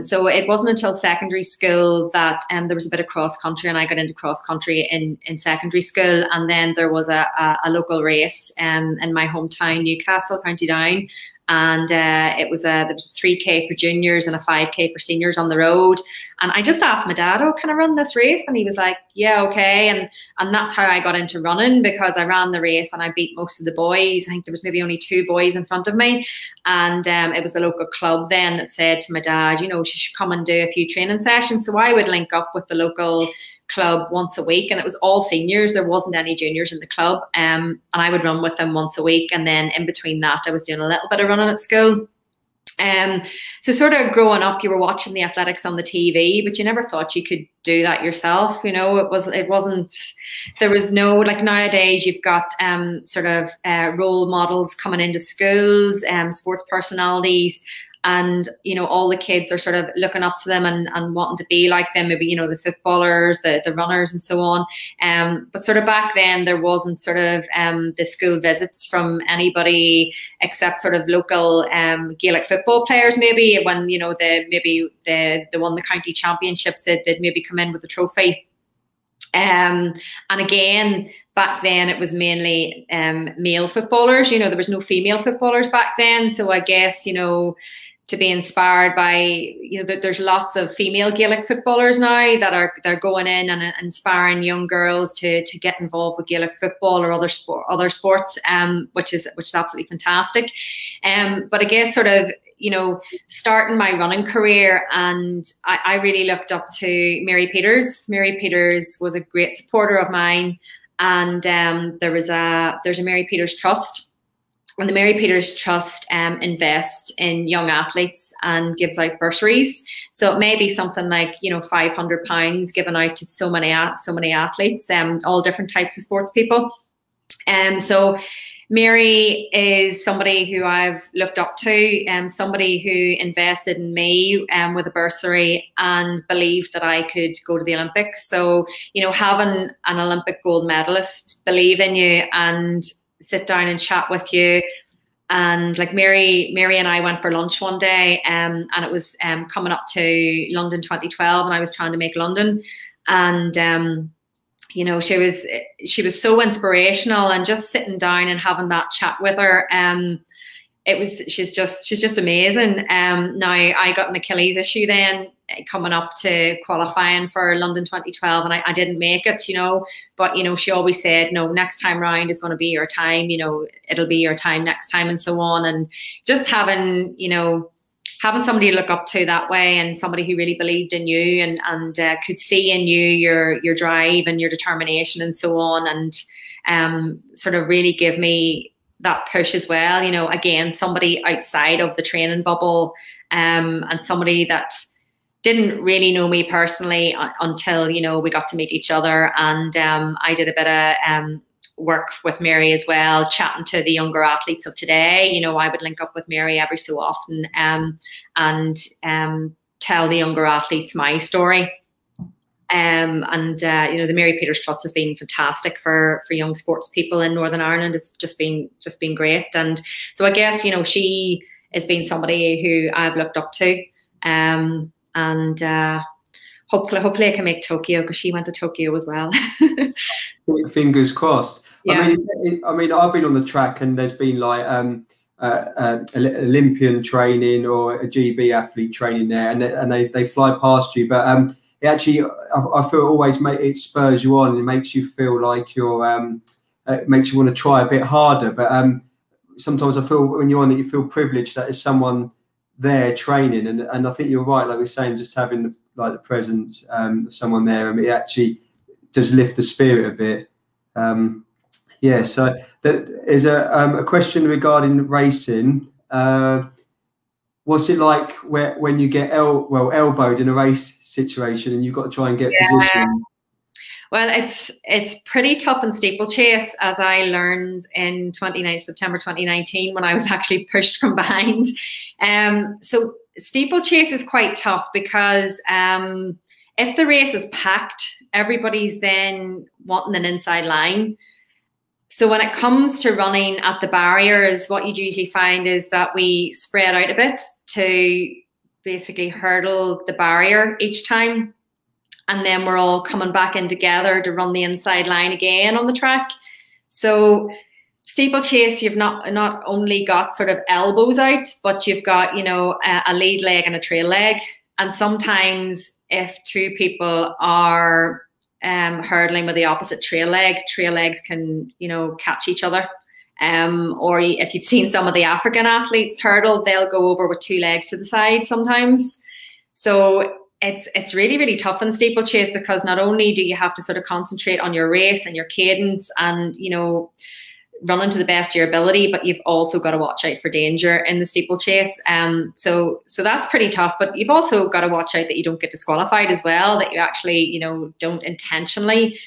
So it wasn't until secondary school that there was a bit of cross country, and I got into cross country in secondary school. And then there was a local race in my hometown, Newcastle, County Down. And there was a 3K for juniors and a 5K for seniors on the road. And I just asked my dad, oh, can I run this race? And he was like, yeah, okay. And that's how I got into running, because I ran the race and I beat most of the boys. I think there was maybe only 2 boys in front of me. And it was the local club then that said to my dad, you know, she should come and do a few training sessions. So I would link up with the local club once a week, and it was all seniors. There wasn't any juniors in the club, and I would run with them once a week, and then in between that I was doing a little bit of running at school. So sort of growing up, you were watching the athletics on the TV, but you never thought you could do that yourself. You know, it wasn't there was no, like nowadays you've got sort of role models coming into schools, sports personalities. And, you know, all the kids are sort of looking up to them and wanting to be like them, maybe, you know, the footballers, the runners and so on. But sort of back then there wasn't sort of the school visits from anybody except sort of local Gaelic football players maybe. When, you know, they won the county championships, they'd maybe come in with a trophy. And again, back then it was mainly male footballers. You know, there was no female footballers back then. So I guess, you know, to be inspired by, you know, there's lots of female Gaelic footballers now that they're going in and inspiring young girls to get involved with Gaelic football or other sports, which is absolutely fantastic. But I guess sort of, you know, starting my running career, and I really looked up to Mary Peters. Mary Peters was a great supporter of mine, and there's a Mary Peters Trust. And the Mary Peters Trust invests in young athletes and gives out bursaries. So it may be something like, you know, £500 given out to so many athletes, all different types of sports people. So Mary is somebody who I've looked up to, somebody who invested in me with a bursary and believed that I could go to the Olympics. So, you know, having an Olympic gold medalist believe in you and sit down and chat with you. And like Mary and I went for lunch one day, and it was coming up to London 2012, and I was trying to make London. And you know, she was so inspirational, and just sitting down and having that chat with her, it was, she's just amazing. Now I got an Achilles issue then coming up to qualifying for London 2012, and I didn't make it, you know, but, you know, she always said, no, next time round is going to be your time, you know, it'll be your time next time, and so on. And just having, you know, having somebody to look up to that way, and somebody who really believed in you and could see in you your drive and your determination and so on, and sort of really give me that push as well, you know, again, somebody outside of the training bubble, and somebody that didn't really know me personally until, you know, we got to meet each other. And I did a bit of work with Mary as well, chatting to the younger athletes of today. You know, I would link up with Mary every so often and tell the younger athletes my story. You know, the Mary Peters Trust has been fantastic for young sports people in Northern Ireland. It's just been great. And so I guess, you know, she has been somebody who I've looked up to. Hopefully I can make Tokyo, because she went to Tokyo as well. Fingers crossed. Yeah. I mean, I've been on the track, and there's been like Olympian training or a GB athlete training there, and they fly past you. But it actually, I feel always it spurs you on. It makes you feel like you're, it makes you want to try a bit harder. But sometimes I feel when you're on that, you feel privileged that there's someone there training, and I think you're right. Like we're saying, just having like the presence of someone there, and it actually does lift the spirit a bit. Yeah. So there's a question regarding racing. What's it like when you get elbowed in a race situation, and you've got to try and get position? Well, it's pretty tough in steeplechase, as I learned in September 2019, when I was actually pushed from behind. So steeplechase is quite tough, because if the race is packed, everybody's then wanting an inside line. So when it comes to running at the barriers, what you'd usually find is that we spread out a bit to basically hurdle the barrier each time. And then we're all coming back in together to run the inside line again on the track. So steeplechase, you've not only got sort of elbows out, but you've got, you know, a lead leg and a trail leg. And sometimes if two people are hurdling with the opposite trail legs can, you know, catch each other. Or if you've seen some of the African athletes hurdle, they'll go over with two legs to the side sometimes. So it's really, really tough in steeplechase, because not only do you have to sort of concentrate on your race and your cadence and, you know, running to the best of your ability, but you've also got to watch out for danger in the steeplechase. So that's pretty tough, but you've also got to watch out that you don't get disqualified as well, that you actually, you know, don't intentionally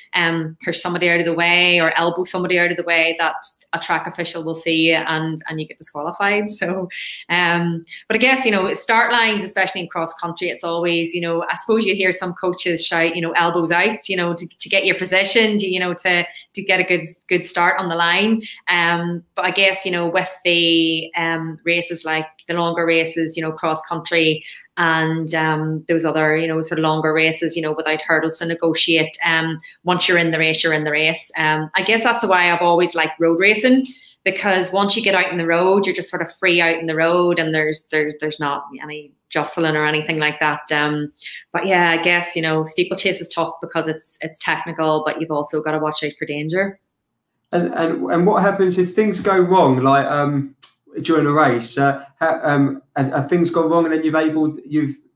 push somebody out of the way or elbow somebody out of the way that a track official will see you and you get disqualified. So, but I guess, you know, start lines, especially in cross country, it's always, you know, I suppose you hear some coaches shout, you know, elbows out, you know, to get your position, you know, to get a good start on the line. But I guess, you know, with the races, like the longer races, you know, cross country and those other, you know, sort of longer races, you know, without hurdles to negotiate, once you're in the race, you're in the race. I guess that's why I've always liked road racing, because once you get out in the road, you're just sort of free out in the road, and there's not any jostling or anything like that. But yeah, I guess, you know, steeplechase is tough because it's technical, but you've also got to watch out for danger. And what happens if things go wrong, like during a race? Have things gone wrong, and then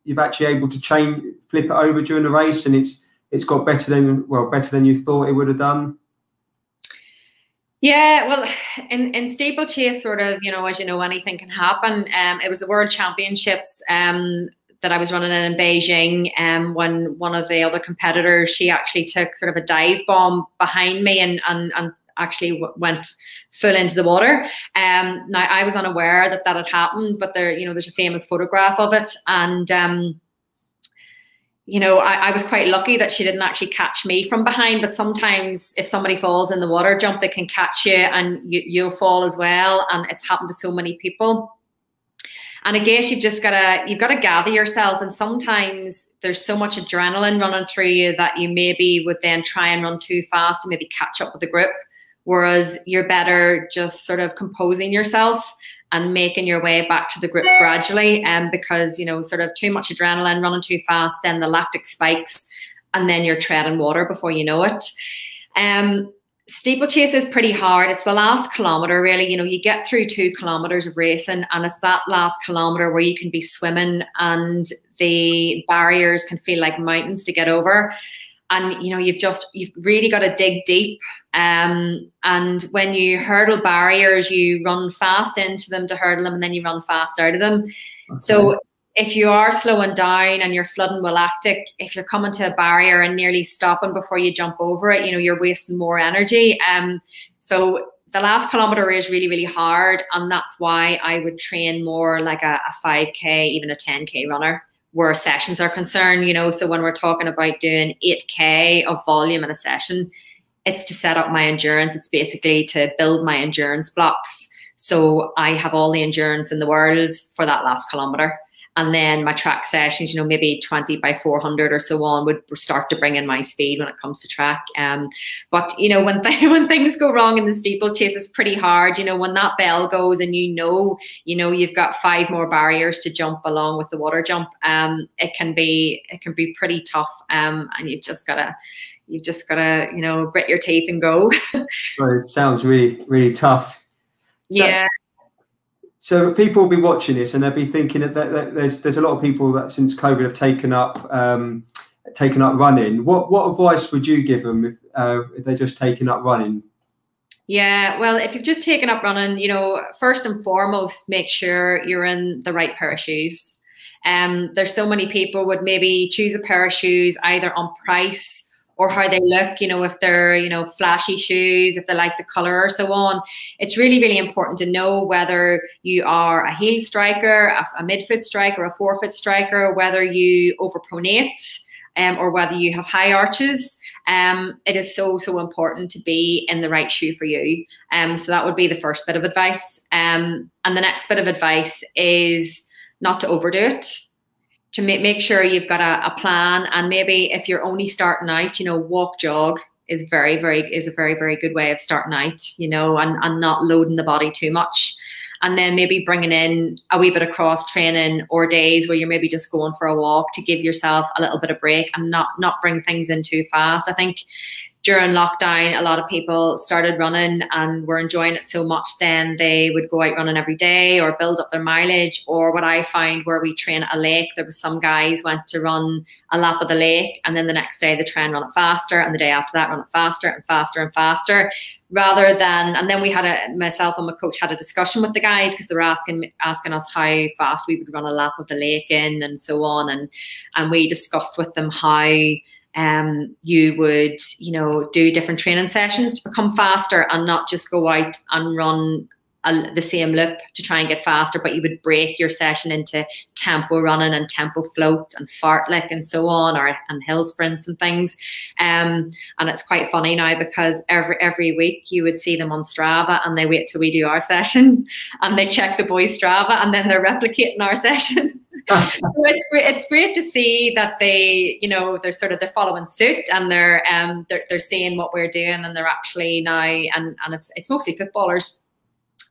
you've actually able to flip it over during the race, and it's got better than you thought it would have done? Yeah, well, in steeplechase, sort of, you know, as you know, anything can happen. It was the World Championships that I was running in Beijing, when one of the other competitors, she actually took sort of a dive bomb behind me and actually went full into the water. Now I was unaware that had happened, but there's a famous photograph of it, and you know, I was quite lucky that she didn't actually catch me from behind, but sometimes if somebody falls in the water jump, they can catch you and you'll fall as well. And it's happened to so many people. And I guess you've just got to gather yourself. And sometimes there's so much adrenaline running through you that you maybe would then try and run too fast and maybe catch up with the group. Whereas you're better just sort of composing yourself and making your way back to the group gradually, because, you know, sort of too much adrenaline, running too fast, then the lactic spikes, and then you're treading water before you know it. Steeplechase is pretty hard. It's the last kilometre, really. You know, you get through 2 kilometres of racing, and it's that last kilometre where you can be swimming, and the barriers can feel like mountains to get over. And, you know, you've really got to dig deep. And when you hurdle barriers, you run fast into them to hurdle them, and then you run fast out of them. Okay. So if you are slowing down and you're flooding with lactic, if you're coming to a barrier and nearly stopping before you jump over it, you know, you're wasting more energy. So the last kilometre is really, really hard. And that's why I would train more like a 5K, even a 10K runner, where sessions are concerned, you know. So when we're talking about doing 8K of volume in a session, it's to set up my endurance. It's basically to build my endurance blocks. So I have all the endurance in the world for that last kilometre. And then my track sessions, you know, maybe 20 by 400 or so on would start to bring in my speed when it comes to track. But, you know, when things go wrong in the steeplechase, it's pretty hard. You know, when that bell goes and you know, you've got 5 more barriers to jump along with the water jump, it can be pretty tough. And you've just gotta, you know, grit your teeth and go. Well, it sounds really, really tough. So yeah. So people will be watching this and they'll be thinking that there's a lot of people that since COVID have taken up running. What advice would you give them if they're just taking up running? Yeah, well, if you've just taken up running, you know, first and foremost, make sure you're in the right pair of shoes. There's so many people would maybe choose a pair of shoes either on price or how they look, you know, if they're, you know, flashy shoes, if they like the colour or so on. It's really, really important to know whether you are a heel striker, a midfoot striker, a forefoot striker, whether you overpronate or whether you have high arches. It is so, so important to be in the right shoe for you. So that would be the first bit of advice. And the next bit of advice is not to overdo it. To make sure you've got a plan, and maybe if you're only starting out, you know, walk jog is a very, very good way of starting out, you know, and not loading the body too much. And then maybe bringing in a wee bit of cross training or days where you're maybe just going for a walk to give yourself a little bit of break and not bring things in too fast. I think during lockdown, a lot of people started running and were enjoying it so much, then they would go out running every day or build up their mileage. Or what I find where we train at a lake, there was some guys went to run a lap of the lake, and then the next day they try and run it faster, and the day after that run it faster and faster and faster. Rather than, and then we had myself and my coach had a discussion with the guys, because they were asking us how fast we would run a lap of the lake in and so on. And we discussed with them how you would, you know, do different training sessions to become faster, and not just go out and run the same loop to try and get faster, but you would break your session into tempo running and tempo float and fartlek and so on, and hill sprints and things. And it's quite funny now, because every week you would see them on Strava, and they wait till we do our session and they check the boys' Strava, and then they're replicating our session. So it's great to see that they, you know, they're following suit, and they're seeing what we're doing, and they're actually now, and it's mostly footballers,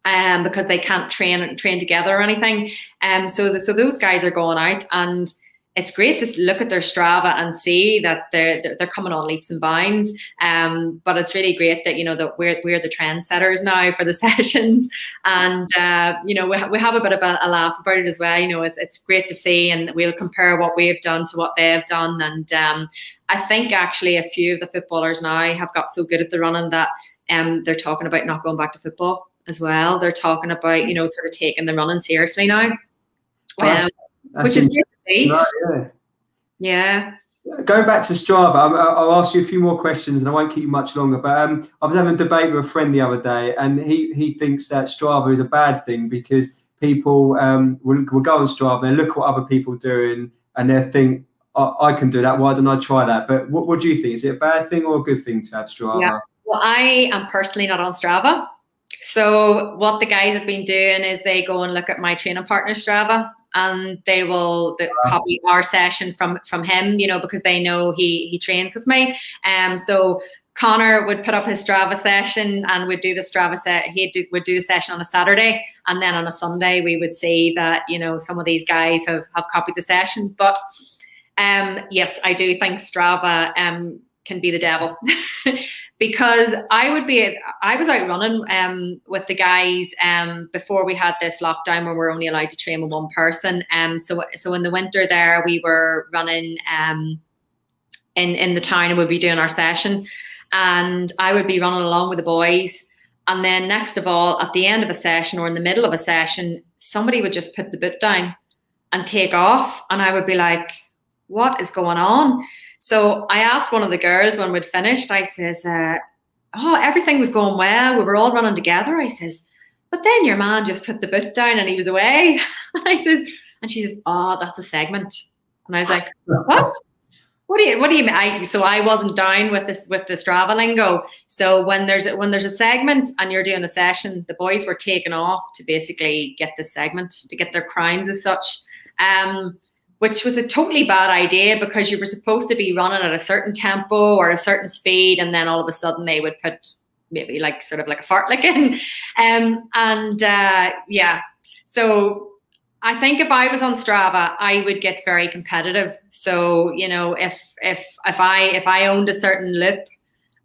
because they can't train together or anything. So those guys are going out, and it's great to look at their Strava and see that they're coming on leaps and bounds. But it's really great that, you know, that we're the trendsetters now for the sessions, and you know, we have a bit of a laugh about it as well. You know, it's great to see, and we'll compare what we've done to what they've done. And I think actually a few of the footballers now have got so good at the running that they're talking about not going back to football as well. They're talking about, you know, sort of taking the running seriously now, which is great. Right, yeah. Going back to Strava, I'll ask you a few more questions and I won't keep you much longer, but I was having a debate with a friend the other day, and he thinks that Strava is a bad thing, because people will go on Strava and they look what other people are doing and they'll think, I can do that. Why don't I try that? But what do you think? Is it a bad thing or a good thing to have Strava? Yeah. Well, I am personally not on Strava. So what the guys have been doing is they go and look at my training partner Strava, and they will copy our session from him, you know, because they know he trains with me. So Connor would put up his Strava session, and would do the Strava set. He would do the session on a Saturday, and then on a Sunday we would see that, you know, some of these guys have copied the session. But yes, I do think Strava can be the devil because I was out running with the guys before we had this lockdown where we're only allowed to train with one person. So in the winter there we were running in the town, and we'd be doing our session, and I would be running along with the boys, and then next of all at the end of a session or in the middle of a session somebody would just put the boot down and take off, and I would be like, what is going on? So I asked one of the girls when we'd finished, I says, oh, everything was going well, we were all running together. I says, but then your man just put the boot down and he was away. And I says, and she says, oh, that's a segment. And I was like, what? What do you mean? So I wasn't down with the Strava lingo. So when there's a segment and you're doing a session, the boys were taken off to basically get this segment, to get their crimes as such. Which was a totally bad idea because you were supposed to be running at a certain tempo or a certain speed, and then all of a sudden they would put maybe like sort of like a fartlek in. Yeah, so I think if I was on Strava, I would get very competitive. So, you know, if I owned a certain loop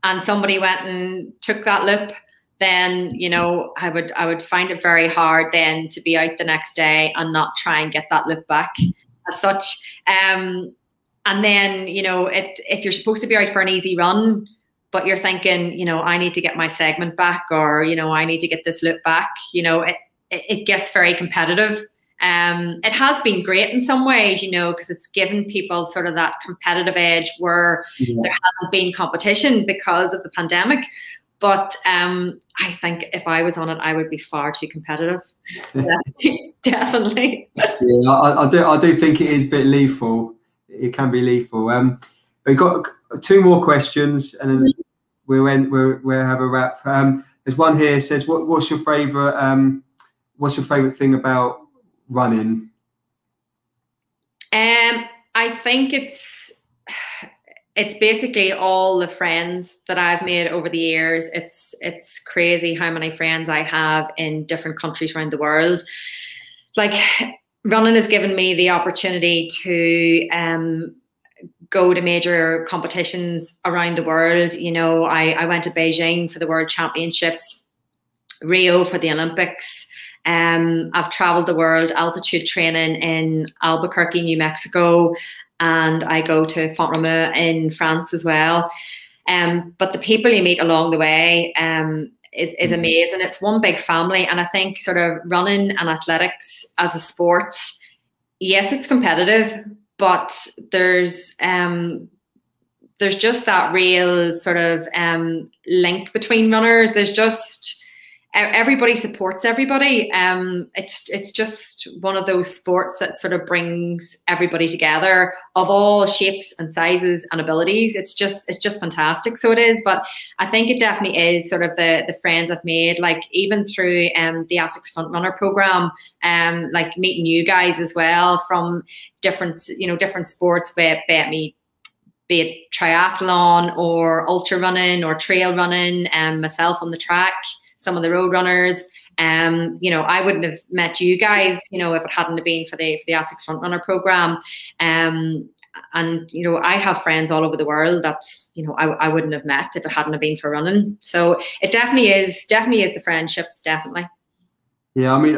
and somebody went and took that loop, then, you know, I would find it very hard then to be out the next day and not try and get that loop back. As such, and then, you know, if you're supposed to be out for an easy run, but you're thinking, you know, I need to get my segment back, or, you know, I need to get this loop back, you know, it gets very competitive. It has been great in some ways, you know, because it's given people sort of that competitive edge where there hasn't been competition because of the pandemic. But I think if I was on it, I would be far too competitive. Definitely. Yeah, I do think it is a bit lethal. It can be lethal. We've got two more questions, and then we'll have a wrap. There's one here says, "What's your favourite thing about running?" I think it's basically all the friends that I've made over the years. It's crazy how many friends I have in different countries around the world. Like, running has given me the opportunity to go to major competitions around the world. You know, I went to Beijing for the World Championships, Rio for the Olympics. I've traveled the world altitude training in Albuquerque, New Mexico, and I go to Font-Romeau in France as well. But the people you meet along the way is amazing. It's one big family, and I think sort of running and athletics as a sport, yes, it's competitive, but there's just that real sort of link between runners. There's just everybody supports everybody. It's just one of those sports that sort of brings everybody together of all shapes and sizes and abilities. It's just fantastic. So it is, but I think it definitely is sort of the friends I've made, like even through the ASICS Frontrunner program, like meeting you guys as well from different sports, be it triathlon or ultra running or trail running, and myself on the track, some of the road runners. You know, I wouldn't have met you guys, you know, if it hadn't been for the ASICS Frontrunner program. And, you know, I have friends all over the world that, you know, I wouldn't have met if it hadn't been for running. So it definitely is the friendships, definitely. Yeah, I mean,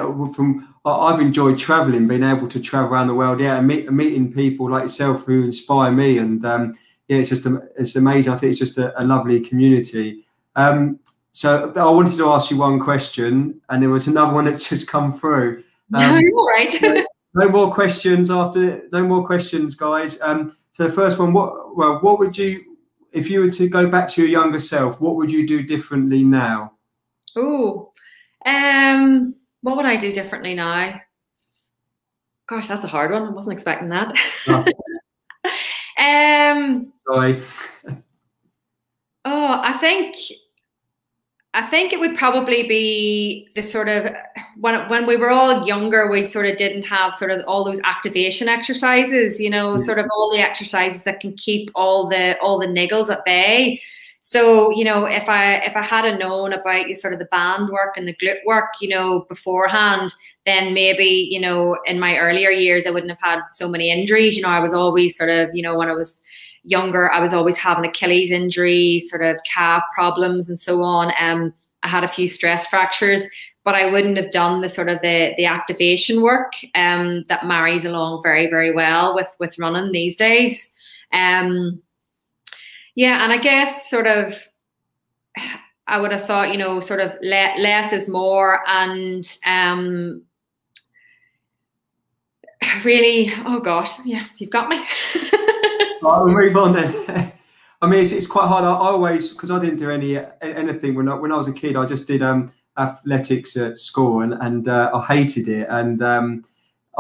I've enjoyed traveling, being able to travel around the world, yeah, and meeting people like yourself who inspire me. And yeah, it's amazing. I think it's just a lovely community. So I wanted to ask you one question, and there was another one that's just come through. No, you're all right. No more questions, guys. So the first one, what would you, if you were to go back to your younger self, what would you do differently now? Oh, what would I do differently now? Gosh, that's a hard one. I wasn't expecting that. Sorry. Oh, I think it would probably be the sort of, when we were all younger, we sort of didn't have sort of all those activation exercises, you know, sort of all the exercises that can keep all the niggles at bay. So, you know, if I had known about sort of the band work and the glute work, you know, beforehand, then maybe, you know, in my earlier years, I wouldn't have had so many injuries. You know, I was always sort of, you know, when I was younger, I was always having Achilles injuries, sort of calf problems and so on. I had a few stress fractures, but I wouldn't have done the sort of the activation work that marries along very, very well with running these days. Yeah, and I guess sort of I would have thought, you know, sort of less is more, and really, oh gosh, yeah, you've got me. Right, we'll move on then. I mean, it's quite hard. I always, because I didn't do anything when I was a kid. I just did athletics at school, and I hated it. And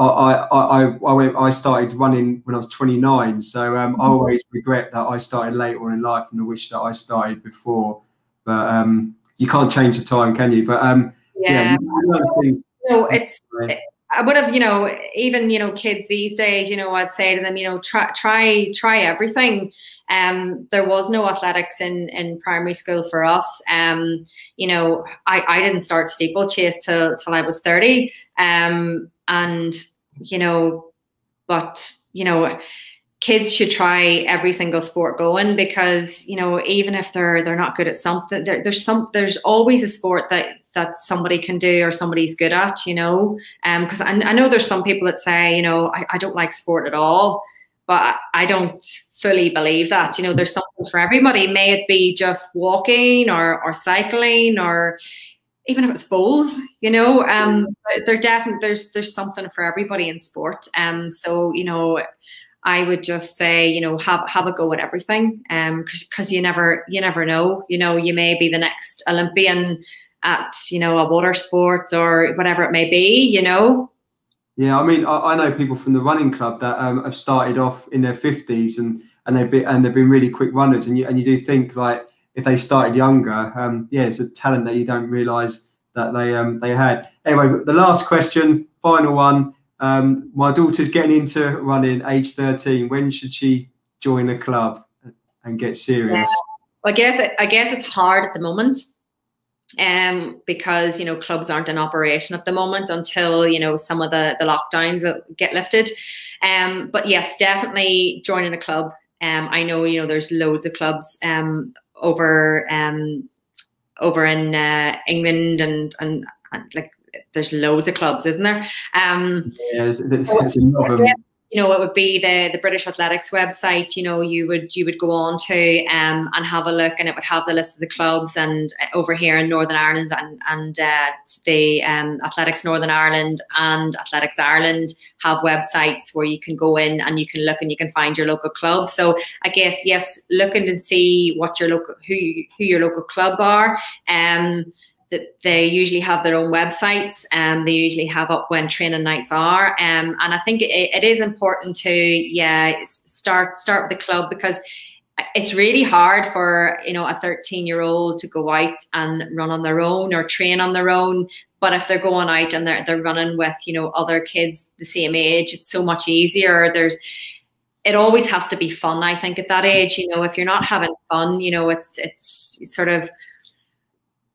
I started running when I was 29. So I always regret that I started later on in life, and I wish that I started before. But you can't change the time, can you? But yeah, I would have, you know, even, you know, kids these days, you know, I'd say to them, you know, try everything. There was no athletics in primary school for us. You know, I didn't start steeplechase till I was 30. And, you know, but, you know, kids should try every single sport going, because, you know, even if they're not good at something, there's always a sport that somebody can do or somebody's good at, you know. Because I know there's some people that say, you know, I don't like sport at all, but I don't fully believe that. You know, there's something for everybody. May it be just walking or cycling, or even if it's bowls, you know. There's something for everybody in sport. So, you know, I would just say, you know, have a go at everything, because you never know. You know, you may be the next Olympian at, you know, a water sport or whatever it may be, you know. Yeah, I mean, I know people from the running club that have started off in their 50s and they've been really quick runners, and you do think, like, if they started younger, yeah, it's a talent that you don't realise that they had. Anyway, the last question, final one. My daughter's getting into running, age 13. When should she join a club and get serious? Yeah. I guess it's hard at the moment, because, you know, clubs aren't in operation at the moment until, you know, some of the lockdowns get lifted. But yes, definitely joining a club. I know, you know, there's loads of clubs over in England and like. There's loads of clubs, isn't there? Yeah, there's enough of them. You know, it would be the British Athletics website. You know, you would go on to and have a look, and it would have the list of the clubs. And over here in Northern Ireland, and the Athletics Northern Ireland and Athletics Ireland have websites where you can go in and you can look and you can find your local club. So I guess, yes, looking to see what your local who your local club are. That they usually have their own websites, and they usually have up when training nights are. And I think it is important to, yeah, start with the club, because it's really hard for, you know, a 13-year-old to go out and run on their own or train on their own. But if they're going out and they're running with, you know, other kids the same age, it's so much easier. It always has to be fun, I think, at that age. You know, if you're not having fun, you know, it's sort of,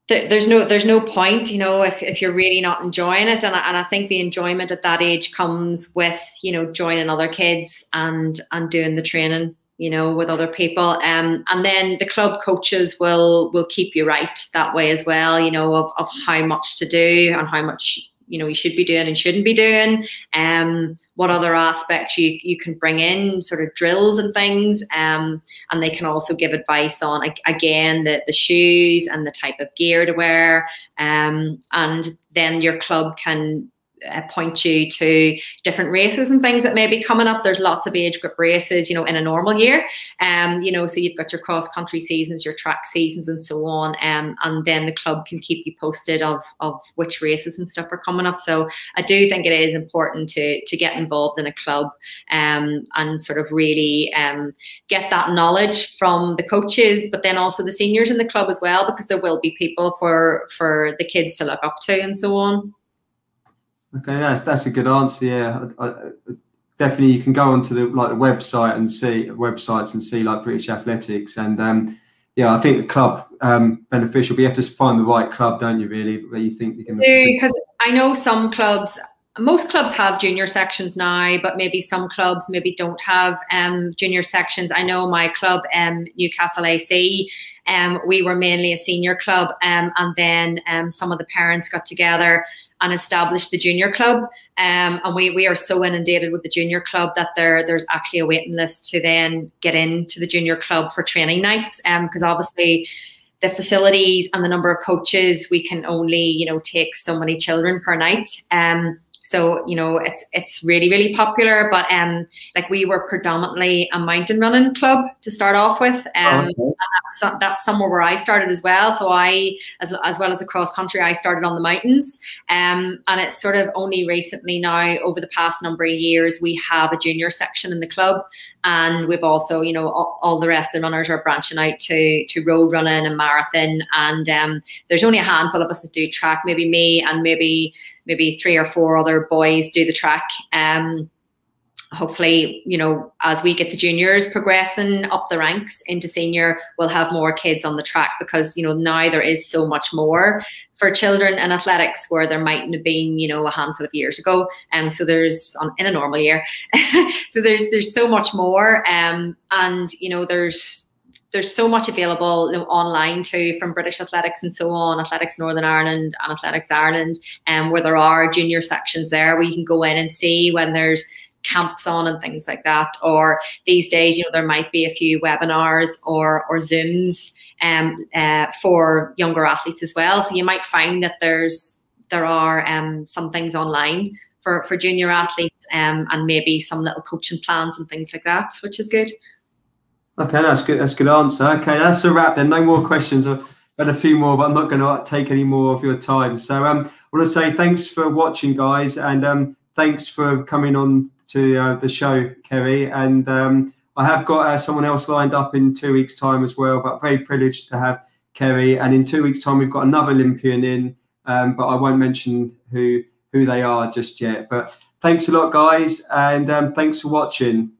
there's no point, you know, if you're really not enjoying it. And I think the enjoyment at that age comes with, you know, joining other kids and doing the training, you know, with other people. And then the club coaches will keep you right that way as well, you know, of how much to do and how much, you know, you should be doing and shouldn't be doing. What other aspects you can bring in, sort of drills and things. And they can also give advice on, again, the shoes and the type of gear to wear. And then your club can point you to different races and things that may be coming up. There's lots of age group races, you know, in a normal year. So you've got your cross-country seasons, your track seasons and so on, and then the club can keep you posted of which races and stuff are coming up. So I do think it is important to get involved in a club and sort of really get that knowledge from the coaches, but then also the seniors in the club as well, because there will be people for the kids to look up to and so on. Okay, that's a good answer. Yeah, I definitely. You can go onto the website and see like British Athletics, and yeah, I think the club beneficial. But you have to find the right club, don't you? Really, where you think you can. Because I know some clubs. Most clubs have junior sections now, but maybe some clubs maybe don't have junior sections. I know my club, Newcastle AC, we were mainly a senior club, and then some of the parents got together and established the junior club. And we are so inundated with the junior club that there's actually a waiting list to then get into the junior club for training nights, because obviously the facilities and the number of coaches, we can only, you know, take so many children per night. So, you know, it's really, really popular, but like we were predominantly a mountain running club to start off with. And that's somewhere where I started as well. So I, as well as the cross country, I started on the mountains. And it's sort of only recently now, over the past number of years, we have a junior section in the club. And we've also, you know, all the rest of the runners are branching out to road running and marathon. And there's only a handful of us that do track, maybe me and maybe 3 or 4 other boys do the track. Hopefully, you know, as we get the juniors progressing up the ranks into senior, we'll have more kids on the track, because, you know, now there is so much more for children in athletics where there mightn't have been, you know, a handful of years ago. So there's, in a normal year, so there's so much more. And, you know, there's so much available, you know, online too, from British Athletics and so on, Athletics Northern Ireland and Athletics Ireland, where there are junior sections there where you can go in and see when there's camps on and things like that. Or these days, you know, there might be a few webinars or Zooms for younger athletes as well. So you might find that there are some things online for junior athletes, and maybe some little coaching plans and things like that, which is good. Okay, that's good. That's a good answer. Okay, that's a wrap then. No more questions. I've had a few more, but I'm not going to take any more of your time. So I want to say thanks for watching, guys, and thanks for coming on to the show, Kerry. And I have got someone else lined up in 2 weeks' time as well, but very privileged to have Kerry. And in 2 weeks' time, we've got another Olympian in, but I won't mention who they are just yet. But thanks a lot, guys, and thanks for watching.